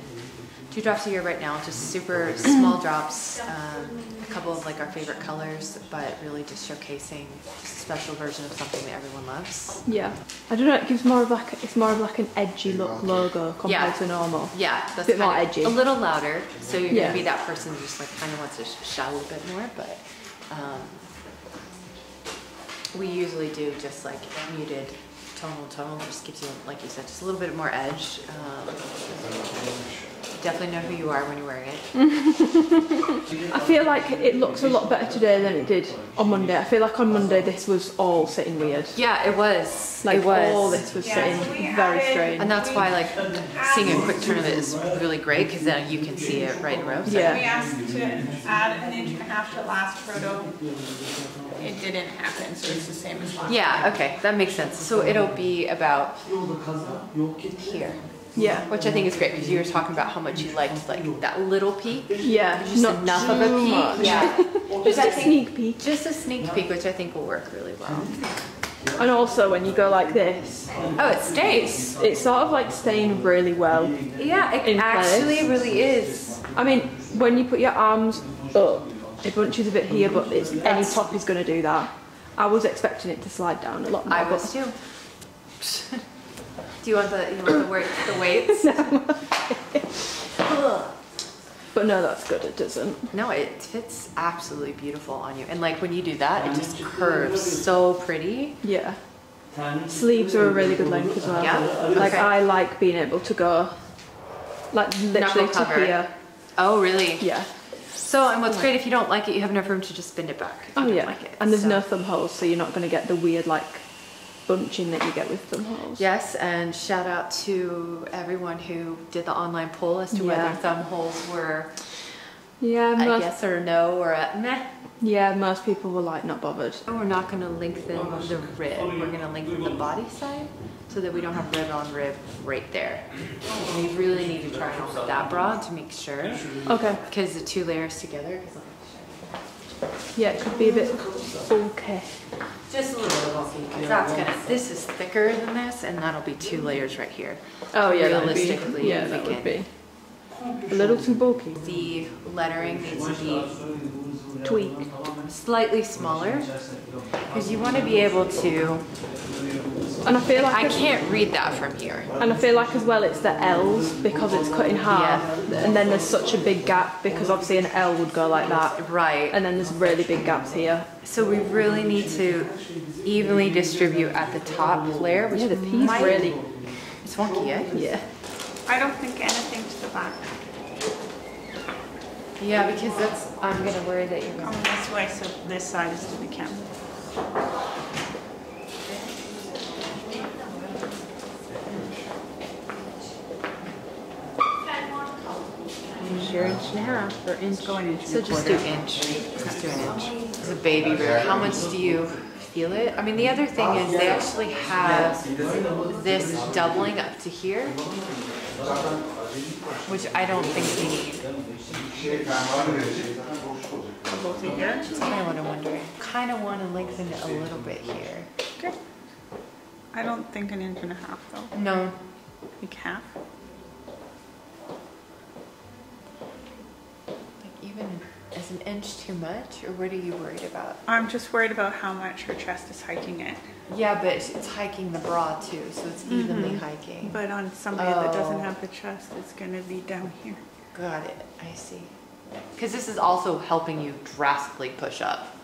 2 drops a year right now, just super small drops, a couple of like our favorite colors, but really just showcasing just a special version of something that everyone loves. Yeah, I don't know. It gives more of like, it's more of like an edgy look logo compared to normal. Yeah, that's a bit more edgy, a little louder. So you're gonna be that person who just like kind of wants to shout a little bit more. But we usually do just like muted. Tonal just gives you, like you said, just a little bit more edge. Definitely know who you are when you're wearing it. I feel like it looks a lot better today than it did on Monday. I feel like on Monday this was all sitting weird. Yeah, it was. Like it was. All this was sitting very strange. And that's why like seeing a quick turn of it is really great because then you can see it right in rows. So. Yeah. We asked to add an inch and a half to last photo. It didn't happen, so it's the same as last. Yeah, okay, that makes sense. So it'll be about here. Yeah, which I think is great because you were talking about how much you liked like that little peek. Yeah, just not enough of a peek. Much. Yeah, just a sneak peek. Just a sneak peek, which I think will work really well. And also when you go like this, oh, it stays. It's sort of like staying really well. Yeah, it actually really is. I mean, when you put your arms up. It bunches a bit here, but it's, any top is going to do that. I was expecting it to slide down a lot more. I was too. Do you want the weights? No. But no, that's good. It doesn't. No, it fits absolutely beautiful on you. And like when you do that, it just curves so pretty. Yeah. Sleeves are a really good length as well. Yeah. Like I like being able to go, like literally to here. Oh really? Yeah. So, and what's great, if you don't like it, you have enough room to just bend it back if you don't like it. And there's no thumb holes, so you're not going to get the weird, like, bunching that you get with thumb holes. Yes, and shout out to everyone who did the online poll as to whether thumb holes were a yes or no or a meh. Yeah, most people were, like, not bothered. We're not going to lengthen the rib. We're going to lengthen the body side so that we don't have rib on rib right there. And we really need to try and hold that broad to make sure. Okay. Because the 2 layers together. Yeah, it could be a bit bulky. Just a little bit of all. That's good. This is thicker than this, and that'll be two layers right here. Oh yeah, realistically, be, yeah, that would be a little too bulky. The lettering needs to be tweaked slightly smaller because you want to be able to. And I feel like I can't read that from here. And I feel like as well it's the L's because it's cut in half, yeah. And then there's such a big gap because obviously an L would go like that, right? And then there's really big gaps here. So we really need to evenly distribute at the top layer, which yeah, the piece might, really, it's wonky, eh? Yeah. I don't think anything to the back. Yeah, because that's I'm gonna worry that you're coming this way, so this side is to the camera. Inch and a half or inch going into so just quarter. Do inch, just do an inch. It's a baby rib. How much do you feel it? I mean, the other thing is they actually have this doubling up to here, which I don't think we need. That's kind of what I'm wondering. Kind of want to lengthen it a little bit here. Okay. I don't think an inch and a half though. No, like half. Even is an inch too much, or what are you worried about? I'm just worried about how much her chest is hiking it. Yeah, but it's hiking the bra too, so it's evenly hiking. But on somebody that doesn't have the chest, it's going to be down here. Got it. I see. Because this is also helping you drastically push up.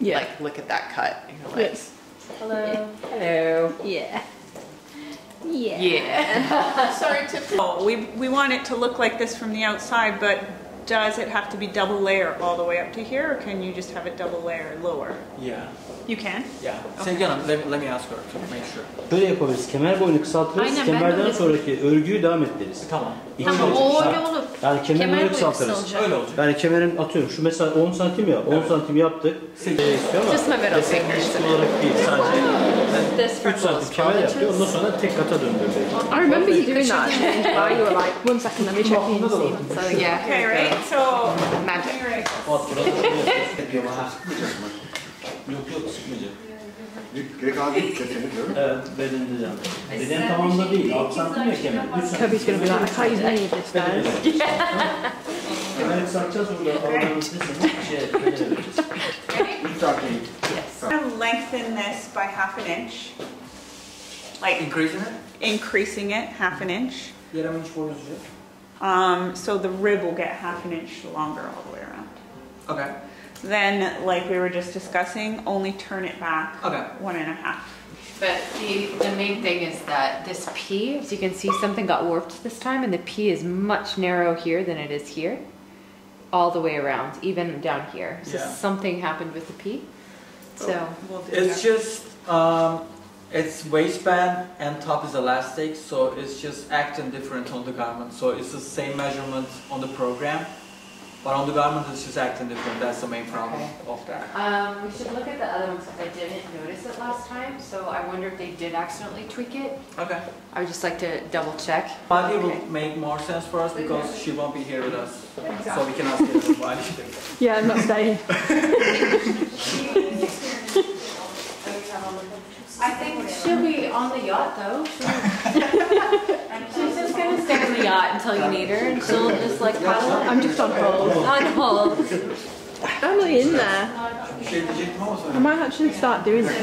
Yeah. Like, look at that cut. You're like, yes. Hello. Hello. Yeah. Yeah. Yeah. Sorry to. Oh, we want it to look like this from the outside, but. Does it have to be double layer all the way up to here, or can you just have it double layer lower? Yeah. You can? Yeah. Okay. Sevgi Hanım, let me ask her to make sure. Böyle yaparız. Kemer boyunu kısaltırız. Aynen, kemerden sonraki örgüyü devam ettiririz. Tamam. Tamam, o öyle olur. Yani kemerin boyunu kısaltırız. Öyle olacak. Yani kemerin atıyorum. Şu mesela 10 santim ya. 10 evet. Santim yaptık. 8'e istiyor ama. Just my middle fingers. This for 3 santim kemer yapıyor. Ondan sonra tek kata döndürüyor. I remember you doing that. You were like, one second, let me check in and see. So yeah. Okay, right? So, magic. Yok yok sıkmayacak. Greg abi sesini görür. Evet, bedenini canlı. Beden tamamında değil, 6 santim yok hemen. Tabii ki bir dakika. Hayır, ne yedir? Hemen satacağız burada. Allah'ın sesini şey yapacağız. 3 santim. Yes. I'm going to lengthen this by half an inch. Like increasing it? Increasing it half an inch. Yarım inç boyunca. So the rib will get half an inch longer all the way around. Okay. Then, like we were just discussing, only turn it back okay. 1.5. But the main thing is that this P, as you can see, something got warped this time, and the P is much narrower here than it is here, all the way around, even down here. So yeah. Something happened with the P. So we'll do it's that. Just it's waistband and top is elastic, so it's just acting different on the garment. So it's the same measurement on the program. But on the garment, it's just acting different. That's the main problem of that. We should look at the other ones because I didn't notice it last time. So I wonder if they did accidentally tweak it. Okay. I would just like to double check. Body will make more sense for us because she won't be here with us. Exactly. So we can ask her the body. Yeah, I'm not staying. I think she'll be on the yacht though. She's just gonna stay on the yacht until you need her, and she'll just like paddle. I'm just on hold. On hold. I'm really in there. I might actually start doing this.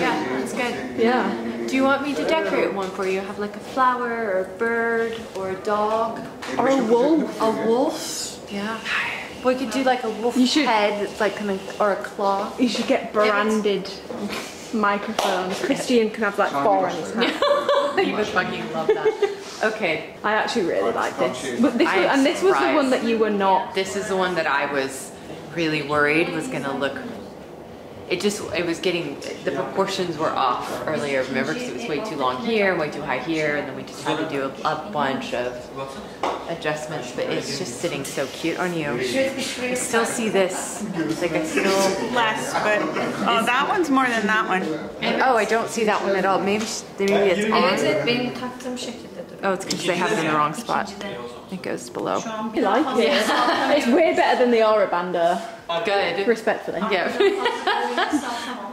Yeah, it's good. Yeah. Do you want me to decorate one for you? Have like a flower or a bird or a dog or a wolf? A wolf? Yeah. We could do like a wolf head, like kind of, or a claw. You should get branded. Microphone. Christian can have like four in his hand. You would fucking love that. Okay. I actually really like this. But this was, and this was the one that you were not. This is the one that I was really worried was going to look. It was getting, the proportions were off earlier, remember, because it was way too long here, way too high here, and then we just had to do a bunch of adjustments, but it's just sitting so cute on you. I still see this, like I still... Less, but, oh, that one's more than that one. And, oh, I don't see that one at all. Maybe it's on. Oh, it's because they have it in the wrong spot. It goes below. I like it. It's way better than the Aura Banda. Good. Respectfully. Yeah.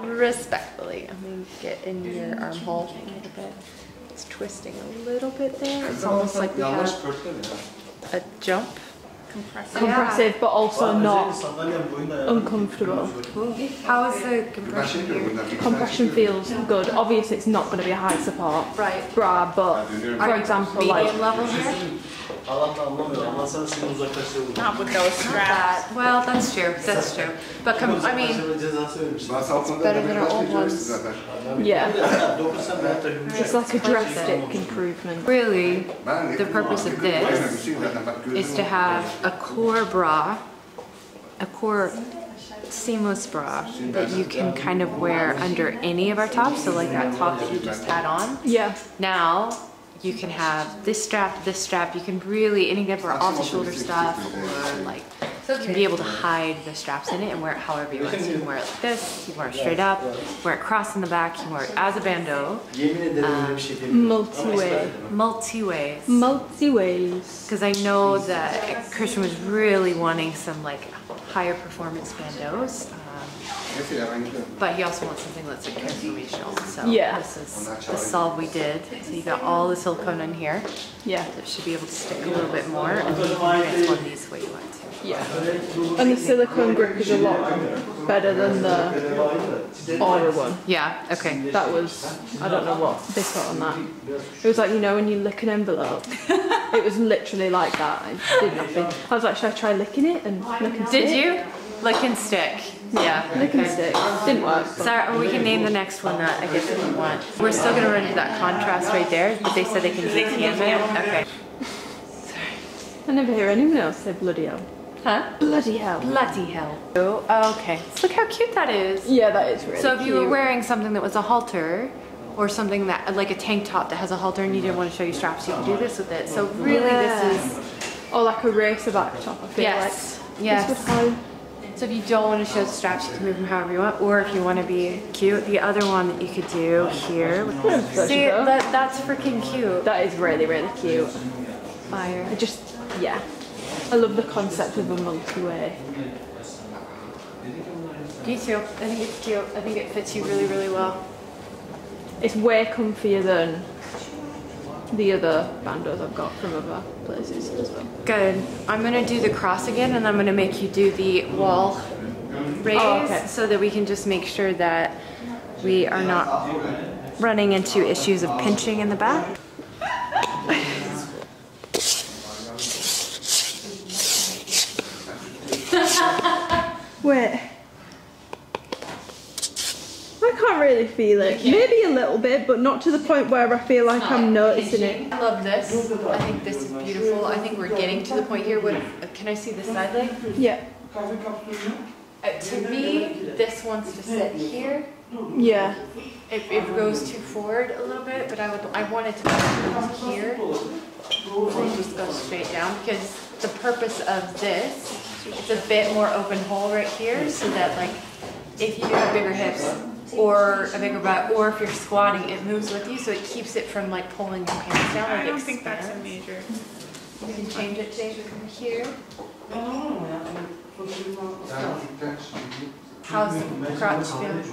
Respectfully. I'm going to get in your armhole a little bit. It's twisting a little bit there. It's almost like we have a jump. Compressive, yeah. But also not uncomfortable. How is the compression? Compression feels good. Obviously, it's not going to be a high support bra, but for example, like level here. Not with those straps. Well, that's true. That's true. But I mean, it's better than our old ones. Yeah. It's like a drastic improvement. Really, the purpose of this is to have a core bra, a core seamless bra that you can kind of wear under any of our tops. So like that top that you just had on. Yeah. Now you can have this strap, you can really, any good for off the shoulder stuff, or like, you can be able to hide the straps in it and wear it however you want. So you can wear it like this, you can wear it straight up, wear it crossed in the back, you can wear it as a bandeau. Multi-way. Multi-ways. Multi-ways. Because I know that Christian was really wanting some like higher performance bandeaus. But he also wants something that's like transformational, so this is the solve we did. So you got all the silicone in here. Yeah. So it should be able to stick a little bit more, and then you can transform these the way you want to. Yeah. And the silicone grip is a lot better than the Aura one. Yeah, okay. That was, I don't know what they put on that. It was like, you know, when you lick an envelope. It was literally like that. I did nothing. I was like, should I try licking it and licking it? Did you? Lick and stick. Yeah. Lick and stick. Didn't work. Sorry, we can name the next one that I guess if you want. We're still going to run into that contrast right there, but they said they can decam it. Okay. Sorry. I never hear anyone else say bloody hell. Huh? Bloody hell. Bloody hell. Oh, okay. So look how cute that is. Yeah, that is really cute. So if you were wearing something that was a halter, or something that, like a tank top that has a halter and you didn't want to show your straps, you can do this with it. So really this is... Or like a racer back top, I feel like. Yes. So if you don't want to show the straps, you can move them however you want, or if you want to be cute, the other one that you could do here. See, that's freaking cute. That is really, really cute. Fire. I just, yeah. I love the concept of a multi-way. You too. I think it's cute. I think it fits you really, really well. It's way comfier than the other bandeaus I've got from other places as well. Good. I'm going to do the cross again, and I'm going to make you do the wall raise so that we can just make sure that we are not running into issues of pinching in the back. Wait. I can't really feel it. Maybe a little bit, but not to the point where I feel like I'm noticing it. I love this. I think this is beautiful. I think we're getting to the point here. What, can I see the side leg? Yeah. To me, this wants to sit here. Yeah. It goes too forward a little bit, but I want it to go here. And just go straight down, because the purpose of this, it's a bit more open hole right here, so that like, if you have bigger hips, or a bigger butt, or if you're squatting, it moves with you, so it keeps it from like pulling your pants down. Like I don't think that's a major. You can change it from here. Oh. How's the crotch feel?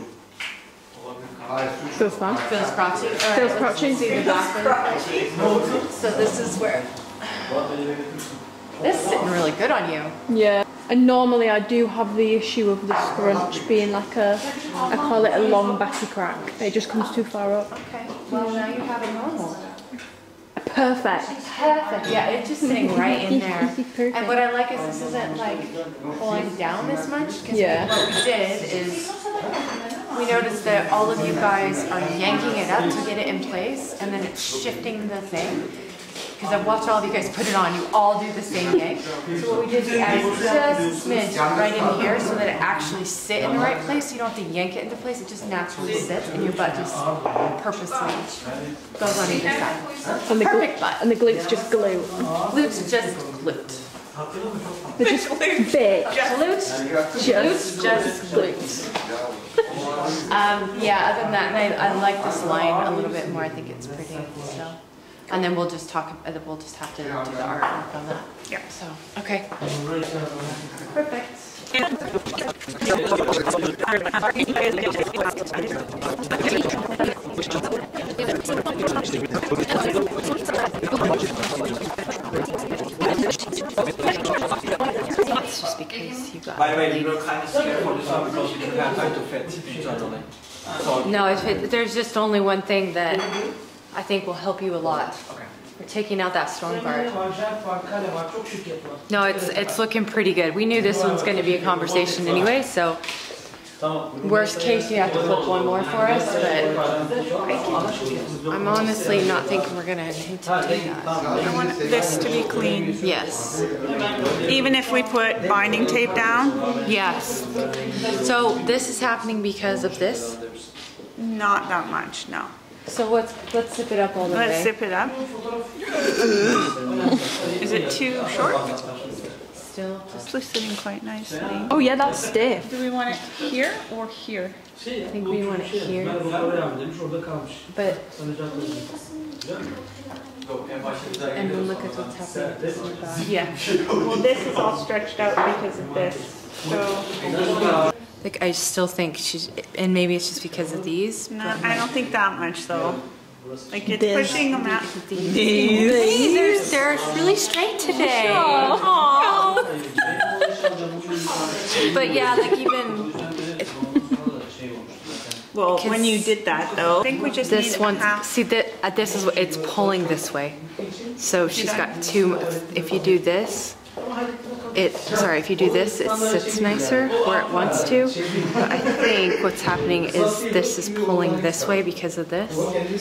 Feels fun. Feels crotchy. Right, feels crotchy. See the back. So this is where. This is sitting really good on you. Yeah. And normally I do have the issue of the scrunch being like a, I call it a long backy crack. It just comes too far up. Okay, well now you have a normal. Perfect. Perfect, yeah, it's just sitting right in there. And what I like is this isn't like pulling down this much, because what we did is we noticed that all of you guys are yanking it up to get it in place, and then it's shifting the thing. Because I've watched all of you guys put it on, you all do the same thing. So what we did is we added just a smidge right in here so that it actually sit in the right place. You don't have to yank it into place, it just naturally sits and your butt just purposely goes on either side. Perfect butt. And the glutes just glue. Glutes just glute. They're just big. Glutes just glute. Yeah, other than that, and I like this line a little bit more. I think it's pretty. So. And then we'll just talk, we'll just have to do the artwork on that. Yeah. So, okay. Perfect. It's just because you got... By the way, you were kind of scared for this one because you didn't have time to fit internally. So no, there's just only one thing that... I think will help you a lot. Okay. We're taking out that stone guard. No, it's looking pretty good. We knew this one's going to be a conversation anyway, so worst case you have to flip one more for us, but I'm honestly not thinking we're going to need to do that. I want this to be clean. Yes. Even if we put binding tape down? Yes. So this is happening because of this? Not that much, no. So let's zip it up all the way. Let's zip it up. Is it too short? Still just sitting quite nicely. Oh yeah, that's stiff. Do we want it here or here? I think we want it here. But and then look at what's happening. Yeah. Well, this is all stretched out because of this. So. Like, I still think she's, and maybe it's just because of these. No, I don't think that much though. Like, it's this, pushing them out. These. They're really straight today. Aww. Aww. But yeah, like even. Well, when you did that though, I think we just this need one. Half. See that this is it's pulling this way. So she's got two. If you do this. If you do this, it sits nicer where it wants to. But I think what's happening is this is pulling this way because of this.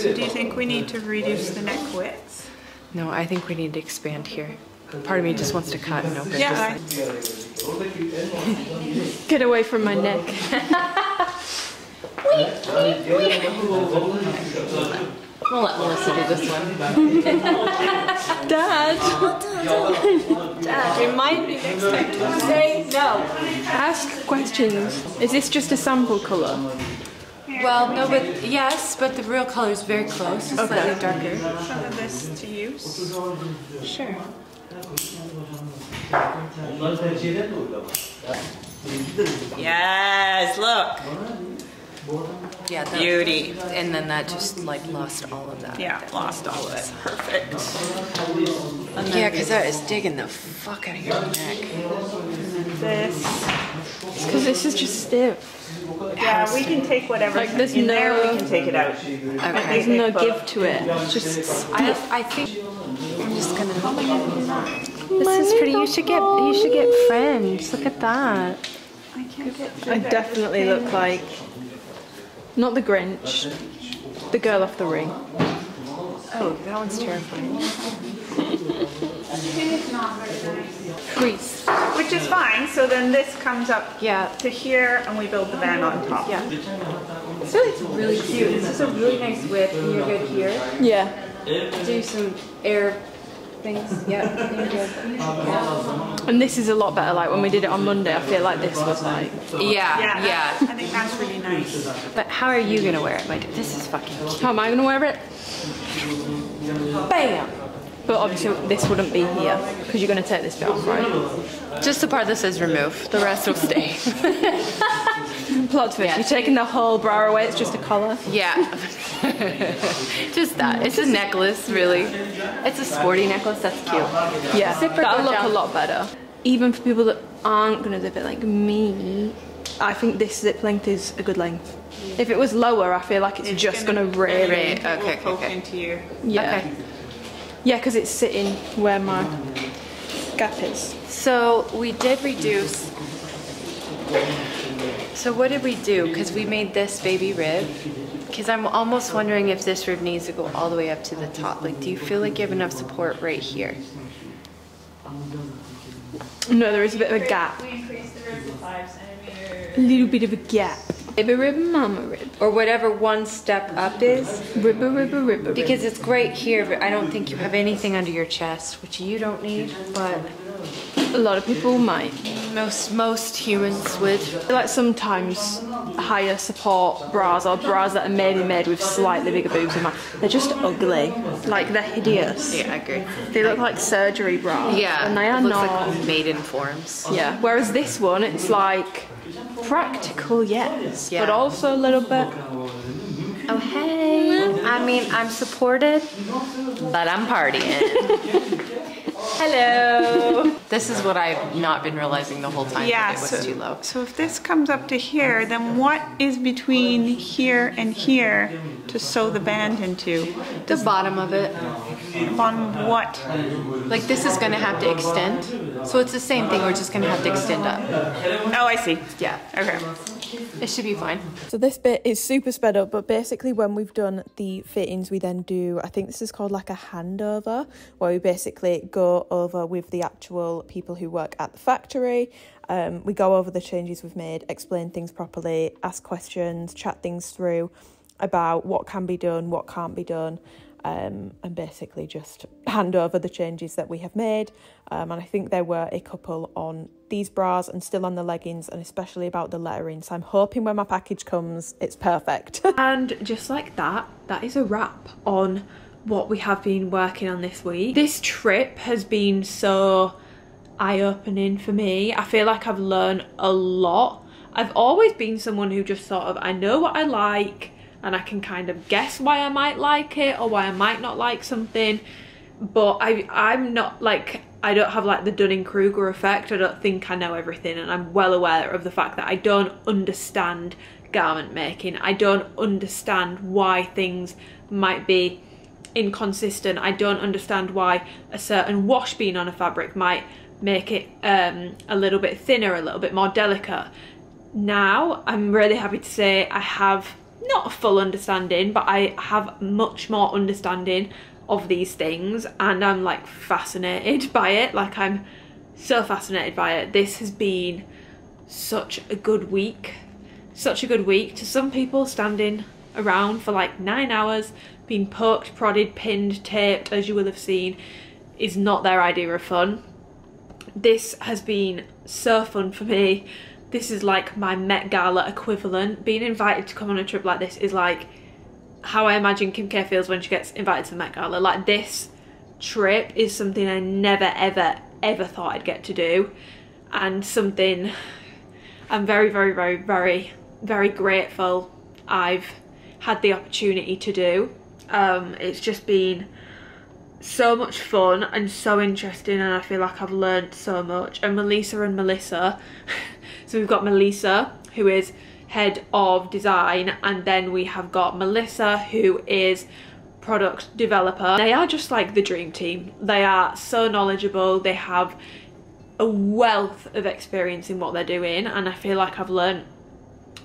So do you think we need to reduce the neck width? No, I think we need to expand here. Part of me just wants to cut and open. Yeah. Get away from my neck. We'll let Melissa do this one. Dad! Dad, remind me next time to say no. Ask questions. Is this just a sample colour? Well, no, but yes, but the real colour is very close. It's slightly darker. Some of this to use. Sure. Yes, look! Yeah, beauty. And then that just like lost all of that. Yeah, lost all of it. Perfect. Yeah, because that is digging the fuck out of your neck. This. Because this is just stiff. Yeah, we can take whatever. Like there's no, there, we can take it out. Okay. There's no give to it. It's just. I think I'm just gonna. Oh my God. This is pretty. You should get friends. Look at that. I can't get through. I definitely look like. Not the Grinch, the girl off The Ring. Oh, that one's terrifying. Grease. Which is fine, so then this comes up to here and we build the van on top. Yeah. So it's really cute. This is a really nice width and you're good here. Yeah. Do some air things. Yeah, and this is a lot better. Like when we did it on Monday, I feel like this was like. Yeah. I think that's really nice. But how are you gonna wear it? Like this is fucking cute. How am I gonna wear it? Bam. But obviously this wouldn't be here because you're gonna take this bit off, right? Just the part that says remove. The rest will stay. Plot twist. Yeah. You're taking the whole bra away. It's just a collar. Yeah. Just that. It's a necklace, really. It's a sporty necklace. That's cute. Yeah. That'll look a lot better. Even for people that aren't gonna zip it like me, I think this zip length is a good length. If it was lower, I feel like it's just gonna really poke into you. Yeah. Okay. Yeah, because it's sitting where my gap is. So we did reduce. So what did we do? Because we made this baby rib. Because I'm almost wondering if this rib needs to go all the way up to the top. Like, do you feel like you have enough support right here? No, there is a bit of a gap. We increased the rib to 5 centimeters. A little bit of a gap. Ribba rib, mama rib. Or whatever one step up is. Ribba ribba ribba. Because it's great here, but I don't think you have anything under your chest, which you don't need, but... A lot of people might. Most humans would. Like sometimes higher support bras, or bras that are maybe made with slightly bigger boobs in mind, they're just ugly. Like, they're hideous. Yeah, I agree. They look like surgery bras. Yeah, and they are not like made in forms. Yeah, whereas this one, it's like practical, yes, yeah, but also a little bit. Oh hey! I mean, I'm supported, but I'm partying. Hello. This is what I've not been realizing the whole time. Yeah, that it was too low. So if this comes up to here, then what is between here and here to sew the band into? The bottom of it. The bottom of what? Like, this is going to have to extend. So it's the same thing. We're just going to have to extend up. Oh, I see. Yeah. Okay. It should be fine. So this bit is super sped up, but basically when we've done the fittings, we then do, I think this is called like a handover, where we basically go over with the actual people who work at the factory. We go over the changes we've made, explain things properly, ask questions, chat things through about what can be done, what can't be done, and basically just hand over the changes that we have made. And I think there were a couple on these bras and still on the leggings, and especially about the lettering. So I'm hoping when my package comes, it's perfect. And just like that, that is a wrap on what we have been working on this week. This trip has been so eye-opening for me. I feel like I've learned a lot. I've always been someone who just sort of, I know what I like, and I can kind of guess why I might like it or why I might not like something, but I'm not like, I don't have like the Dunning-Kruger effect. I don't think I know everything, and I'm well aware of the fact that I don't understand garment making. I don't understand why things might be inconsistent. I don't understand why a certain wash being on a fabric might make it a little bit thinner, a little bit more delicate. Now I'm really happy to say I have not a full understanding, but I have much more understanding of these things, and I'm like fascinated by it. Like, I'm so fascinated by it. This has been such a good week, such a good week. To some people, standing around for like 9 hours being poked, prodded, pinned, taped, as you will have seen, is not their idea of fun. This has been so fun for me. This is like my Met Gala equivalent. Being invited to come on a trip like this is like how I imagine Kim K feels when she gets invited to the Met Gala. Like, this trip is something I never, ever, ever thought I'd get to do, and something I'm very, very, very, very, very grateful I've had the opportunity to do. It's just been so much fun and so interesting, and I feel like I've learned so much. And Melissa, so we've got Melissa, who is head of design, and then we have got Melissa, who is product developer. They are just like the dream team. They are so knowledgeable. They have a wealth of experience in what they're doing, and I feel like I've learned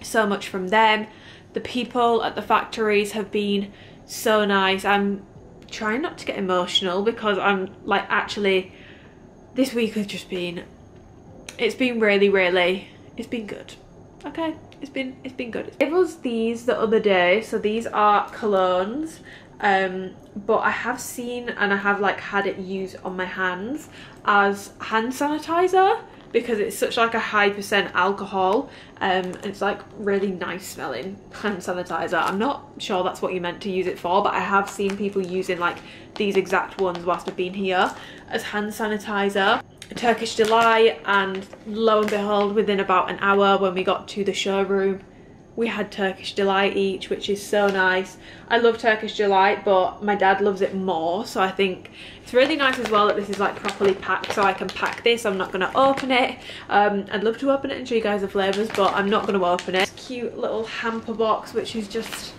so much from them. The people at the factories have been so nice. I'm trying not to get emotional because I'm like, actually, this week has just been, it's been really, really, it's been good. Okay, it's been good. It was these the other day, so these are colognes, but I have seen, and I have like had it used on my hands as hand sanitizer, because it's such like a high percent alcohol, and it's like really nice smelling hand sanitizer. I'm not sure that's what you meant to use it for, but I have seen people using like these exact ones whilst I've been here as hand sanitizer. Turkish Delight, and lo and behold, within about an hour when we got to the showroom, we had Turkish Delight each, which is so nice. I love Turkish Delight, but my dad loves it more, so I think it's really nice as well that this is like properly packed, so I can pack this. I'm not going to open it. I'd love to open it and show you guys the flavours, but I'm not going to open it. This cute little hamper box, which is just,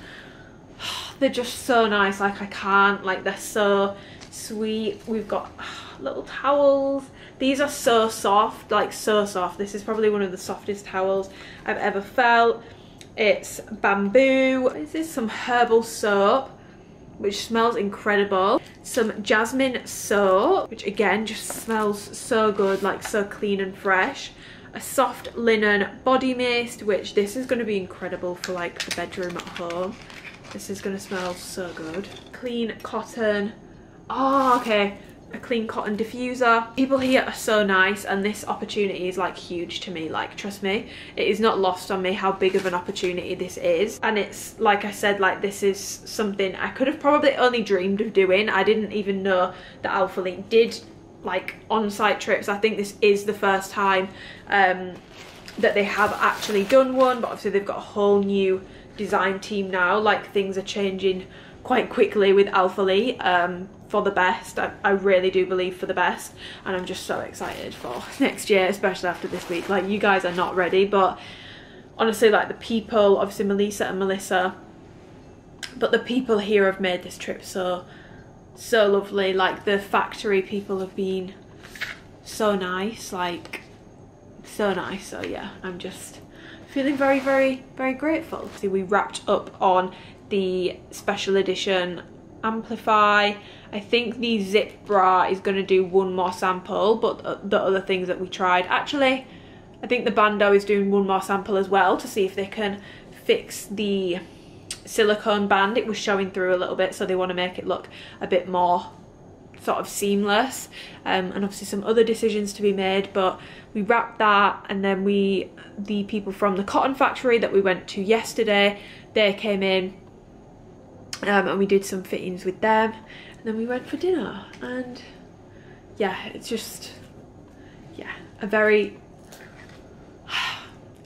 they're just so nice. Like, I can't, like, they're so sweet. We've got little towels. These are so soft, like so soft. This is probably one of the softest towels I've ever felt. It's bamboo. This is some herbal soap, which smells incredible. Some jasmine soap, which again just smells so good, like so clean and fresh. A soft linen body mist, which this is going to be incredible for like the bedroom at home. This is going to smell so good. Clean cotton. Oh, okay. a clean cotton diffuser. People here are so nice, and this opportunity is like huge to me. Like, trust me, it is not lost on me how big of an opportunity this is. And it's like I said, like, this is something I could have probably only dreamed of doing. I didn't even know that Alphalete did like on-site trips. I think this is the first time that they have actually done one, but obviously they've got a whole new design team now. Like, things are changing quite quickly with Alphalete, for the best. I really do believe for the best, and I'm just so excited for next year, especially after this week. Like, you guys are not ready, but honestly, like, the people, obviously Melissa and Melissa, but the people here have made this trip so lovely. Like, the factory people have been so nice, like, so nice. So yeah, I'm just feeling very, very, very grateful. See, we wrapped up on the special edition Amplify. I think the zip bra is going to do one more sample, but the other things that we tried, actually I think the bando is doing one more sample as well to see if they can fix the silicone band. It was showing through a little bit, so they want to make it look a bit more sort of seamless, and obviously some other decisions to be made. But we wrapped that, and then the people from the cotton factory that we went to yesterday, they came in, and we did some fittings with them, and then we went for dinner. And yeah, it's just, yeah, a very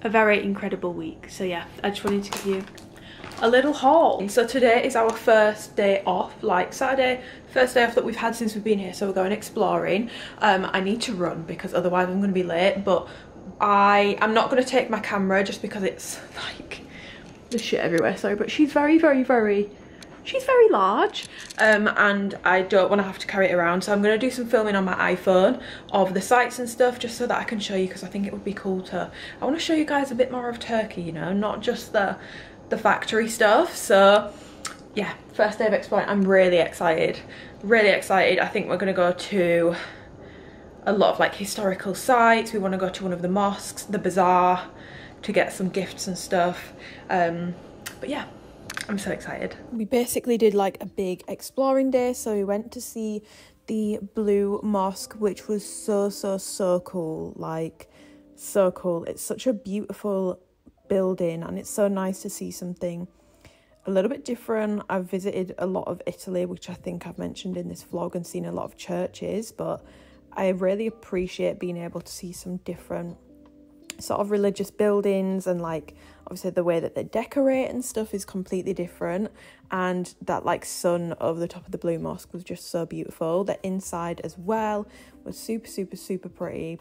incredible week. So yeah, I just wanted to give you a little haul. So today is our first day off, like Saturday, first day off that we've had since we've been here. So we're going exploring. I need to run because otherwise I'm going to be late, but I'm not going to take my camera just because it's like there's shit everywhere. Sorry, but she's very large, and I don't want to have to carry it around. So I'm going to do some filming on my iPhone of the sights and stuff, just so that I can show you, because I think it would be cool to, I want to show you guys a bit more of Turkey, you know, not just the factory stuff. So yeah, first day of exploring. I'm really excited. I think we're going to go to a lot of like historical sites. We want to go to one of the mosques, the bazaar, to get some gifts and stuff, but yeah, I'm so excited. We basically did like a big exploring day. So we went to see the Blue Mosque, which was so cool. Like, so cool. It's such a beautiful building, and it's so nice to see something a little bit different. I've visited a lot of Italy, which I think I've mentioned in this vlog, and seen a lot of churches, but I really appreciate being able to see some different sort of religious buildings, and like obviously the way that they decorate and stuff is completely different. And that like sun over the top of the Blue Mosque was just so beautiful. The inside as well was super pretty,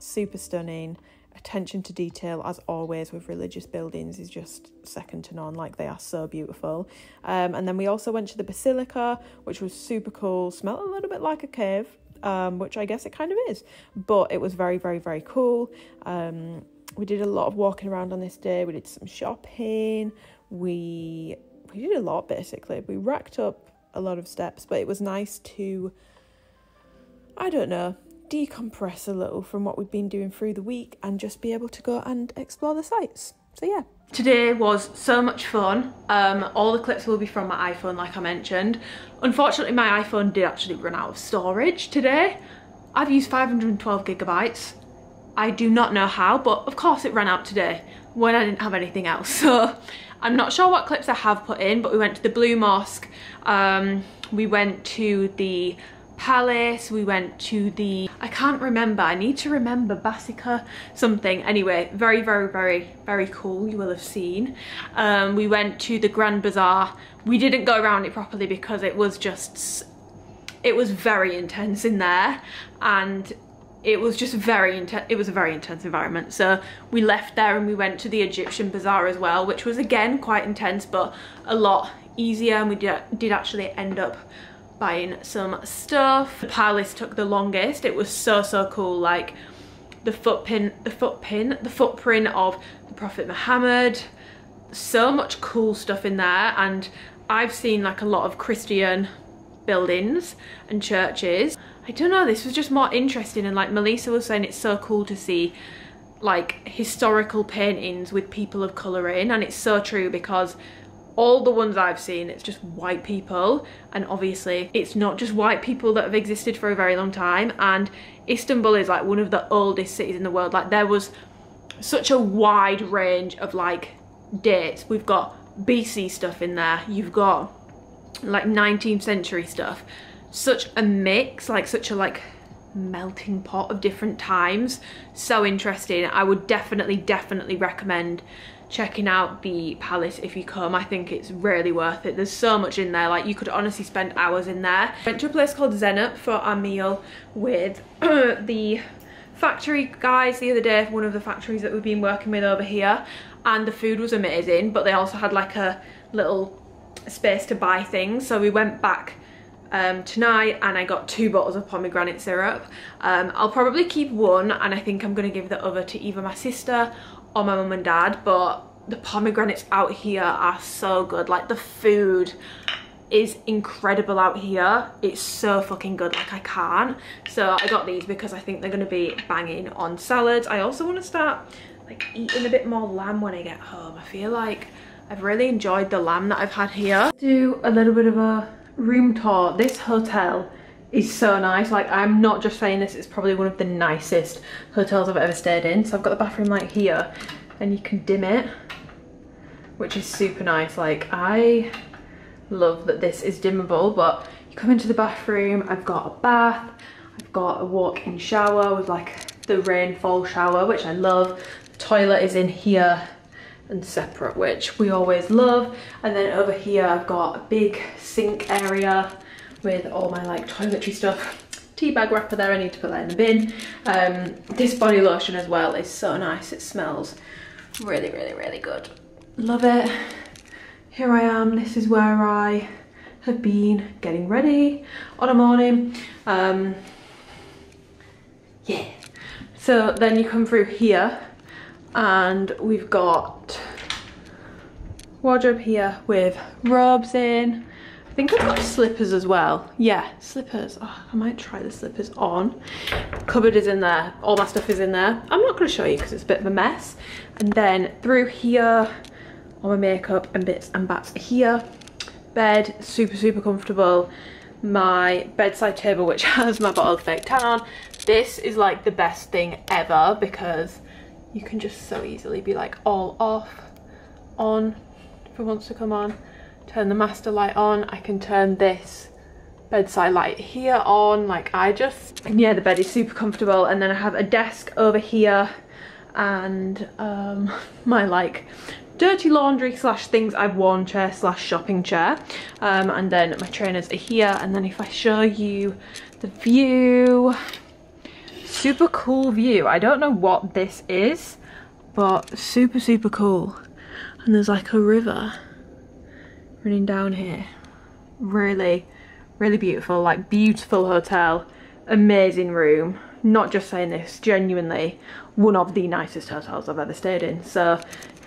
super stunning. Attention to detail as always with religious buildings is just second to none. Like, they are so beautiful. And then we also went to the Basilica, which was super cool. Smelled a little bit like a cave, which I guess it kind of is, but it was very cool. We did a lot of walking around on this day. We did some shopping. We did a lot, basically. We racked up a lot of steps, but it was nice to, I don't know, decompress a little from what we've been doing through the week and just be able to go and explore the sites. So yeah, today was so much fun. All the clips will be from my iPhone, like I mentioned. Unfortunately, my iPhone did actually run out of storage today. I've used 512 gigabytes. I do not know how, but of course it ran out today when I didn't have anything else. So I'm not sure what clips I have put in, but we went to the Blue Mosque, we went to the Palace, we went to the, I can't remember, I need to remember, Basilica something. Anyway, very cool, you will have seen. We went to the Grand Bazaar. We didn't go around it properly because it was just, it was very intense in there, and it was just very intense. It was a very intense environment. So we left there and we went to the Egyptian bazaar as well, which was again quite intense, but a lot easier, and we did actually end up buying some stuff. The Palace took the longest. It was so cool. Like, the footprint of the Prophet Muhammad, so much cool stuff in there. And I've seen like a lot of Christian buildings and churches. I don't know, this was just more interesting. And like Melissa was saying, it's so cool to see like historical paintings with people of colour in, and it's so true, because all the ones I've seen, it's just white people, and obviously it's not just white people that have existed for a very long time, and Istanbul is like one of the oldest cities in the world. Like, there was such a wide range of like dates. We've got BC stuff in there, you've got like 19th century stuff, such a mix, like such a like melting pot of different times. So interesting. I would definitely recommend checking out the palace if you come. I think it's really worth it. There's so much in there, like you could honestly spend hours in there. Went to a place called Zenup for our meal with the factory guys the other day, one of the factories that we've been working with over here, and the food was amazing, but they also had like a little space to buy things. So we went back tonight and I got 2 bottles of pomegranate syrup. I'll probably keep one, and I think I'm gonna give the other to either my sister or my mum and dad, but the pomegranates out here are so good. Like, the food is incredible out here, it's so fucking good, like I can't. So I got these because I think they're gonna be banging on salads. I also want to start like eating a bit more lamb when I get home. I feel like I've really enjoyed the lamb that I've had here. Do a little bit of a room tour. This hotel is so nice. Like, I'm not just saying this, it's probably one of the nicest hotels I've ever stayed in. So I've got the bathroom light here and you can dim it, which is super nice. Like, I love that this is dimmable, but you come into the bathroom, I've got a bath, I've got a walk-in shower with like the rainfall shower, which I love. The toilet is in here and separate, which we always love. And then over here I've got a big sink area with all my like toiletry stuff. Tea bag wrapper there, I need to put that in the bin. This body lotion as well is so nice, it smells really good, love it. Here I am, this is where I have been getting ready on a morning. Yeah, so then you come through here and we've got wardrobe here with robes in. I think I've got slippers as well. Yeah, slippers. Oh, I might try the slippers on. Cupboard is in there, all my stuff is in there. I'm not going to show you because it's a bit of a mess. And then through here, all my makeup and bits and bats here. Bed, super comfortable. My bedside table, which has my bottle of fake tan on. This is like the best thing ever because you can just so easily be like all off, on, if it wants to come on. Turn the master light on, I can turn this bedside light here on, like I just, and yeah, the bed is super comfortable. And then I have a desk over here and my like dirty laundry slash things I've worn chair slash shopping chair, and then my trainers are here. And then if I show you the view, super cool view. I don't know what this is, but super cool. And there's like a river running down here. Really beautiful. Like, beautiful hotel, amazing room. Not just saying this, genuinely one of the nicest hotels I've ever stayed in. So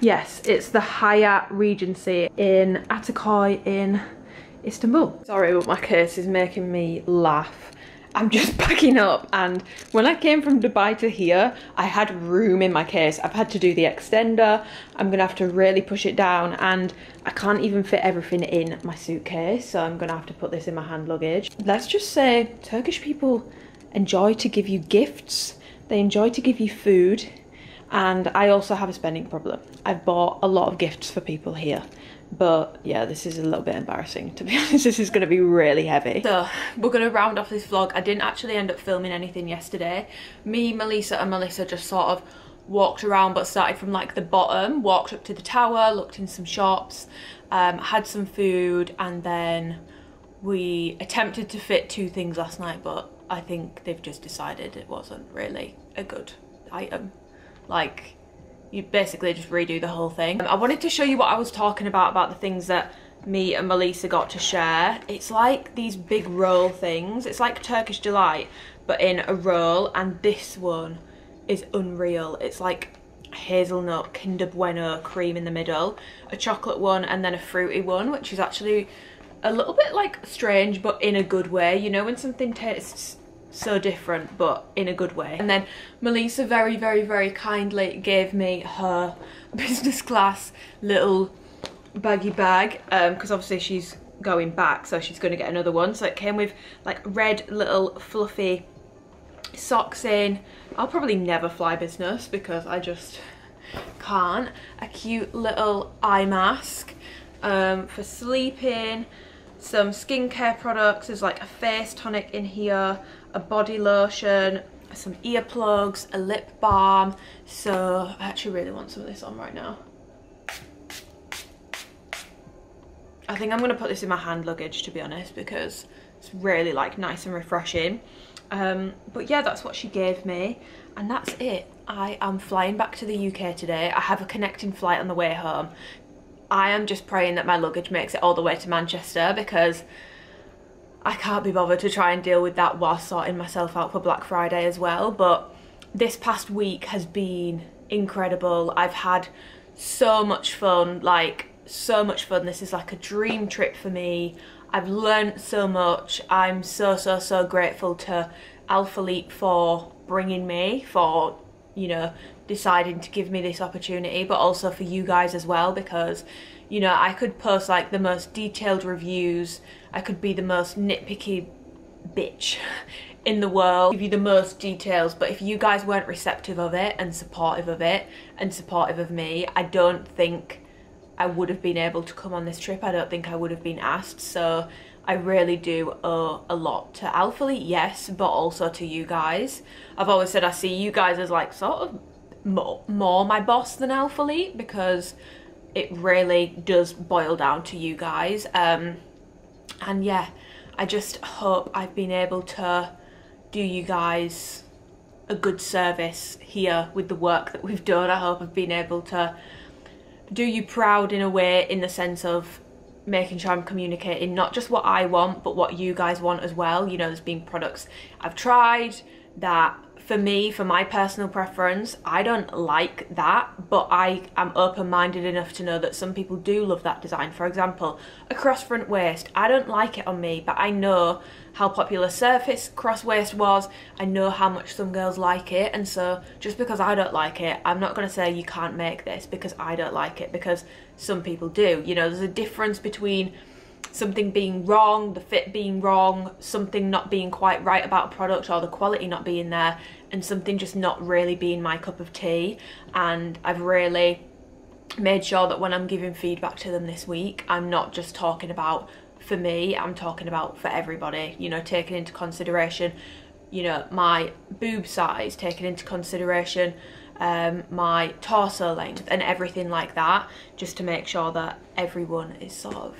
yes, it's the Hyatt Regency in Atakoy in Istanbul. Sorry, but my case is making me laugh. I'm just packing up, and when I came from Dubai to here, I had room in my case. I've had to do the extender. I'm gonna have to really push it down, and I can't even fit everything in my suitcase, so I'm gonna have to put this in my hand luggage. Let's just say Turkish people enjoy to give you gifts. They enjoy to give you food, and I also have a spending problem. I've bought a lot of gifts for people here. But yeah, this is a little bit embarrassing, to be honest. This is going to be really heavy. So we're going to round off this vlog. I didn't actually end up filming anything yesterday. Me, Melissa and Melissa just sort of walked around, but started from like the bottom, walked up to the tower, looked in some shops, had some food, and then we attempted to fit 2 things last night, but I think they've just decided it wasn't really a good item. Like, you basically just redo the whole thing. I wanted to show you what I was talking about the things that me and Melissa got to share. It's like these big roll things. It's like Turkish delight, but in a roll. And this one is unreal. It's like hazelnut, Kinder Bueno cream in the middle, a chocolate one, and then a fruity one, which is actually a little bit like strange, but in a good way. You know when something tastes so different but in a good way. And then Melissa very kindly gave me her business class little baggy bag, because obviously she's going back, so she's going to get another one. So it came with like red little fluffy socks in. I'll probably never fly business because I just can't. A cute little eye mask for sleeping. Some skincare products. There's like a face tonic in here, a body lotion, some earplugs, a lip balm. So I actually really want some of this on right now. I think I'm going to put this in my hand luggage, to be honest, because it's really like nice and refreshing. But yeah, that's what she gave me, and that's it. I am flying back to the UK today. I have a connecting flight on the way home. I am just praying that my luggage makes it all the way to Manchester, because I can't be bothered to try and deal with that whilst sorting myself out for Black Friday as well. But this past week has been incredible. I've had so much fun, like so much fun. This is like a dream trip for me. I've learned so much. I'm so grateful to Alphalete for bringing me, for, you know, deciding to give me this opportunity, but also for you guys as well, because, you know, I could post like the most detailed reviews, I could be the most nitpicky bitch in the world, give you the most details, but if you guys weren't receptive of it and supportive of me, I don't think I would have been able to come on this trip. I don't think I would have been asked. So I really do owe a lot to Alphalete, yes, but also to you guys. I've always said I see you guys as like sort of more my boss than Alphalete, because it really does boil down to you guys. And yeah, I just hope I've been able to do you guys a good service here with the work that we've done. I hope I've been able to do you proud in a way, in the sense of making sure I'm communicating not just what I want, but what you guys want as well. You know, there's been products I've tried that for me, for my personal preference, I don't like that, but I am open-minded enough to know that some people do love that design. For example, a cross-front waist. I don't like it on me, but I know how popular Surface cross waist was. I know how much some girls like it, and so just because I don't like it, I'm not going to say you can't make this because I don't like it, because some people do. You know, there's a difference between something being wrong, the fit being wrong, something not being quite right about a product or the quality not being there, and something just not really being my cup of tea. And I've really made sure that when I'm giving feedback to them this week, I'm not just talking about for me, I'm talking about for everybody, you know, taking into consideration, you know, my boob size, taking into consideration my torso length and everything like that, just to make sure that everyone is sort of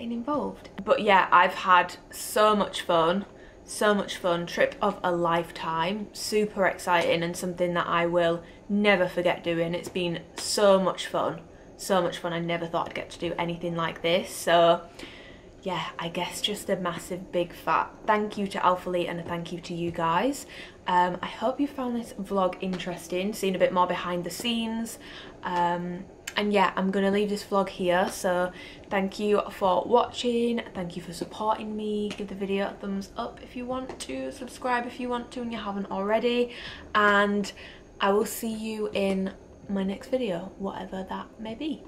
involved. But yeah, I've had so much fun, trip of a lifetime, super exciting, and something that I will never forget doing. It's been so much fun. I never thought I'd get to do anything like this. So yeah, I guess just a massive big fat thank you to Alphalete and a thank you to you guys. I hope you found this vlog interesting, seeing a bit more behind the scenes. And yeah, I'm gonna leave this vlog here. So thank you for watching, thank you for supporting me. Give the video a thumbs up if you want to, subscribe if you want to and you haven't already, and I will see you in my next video, whatever that may be.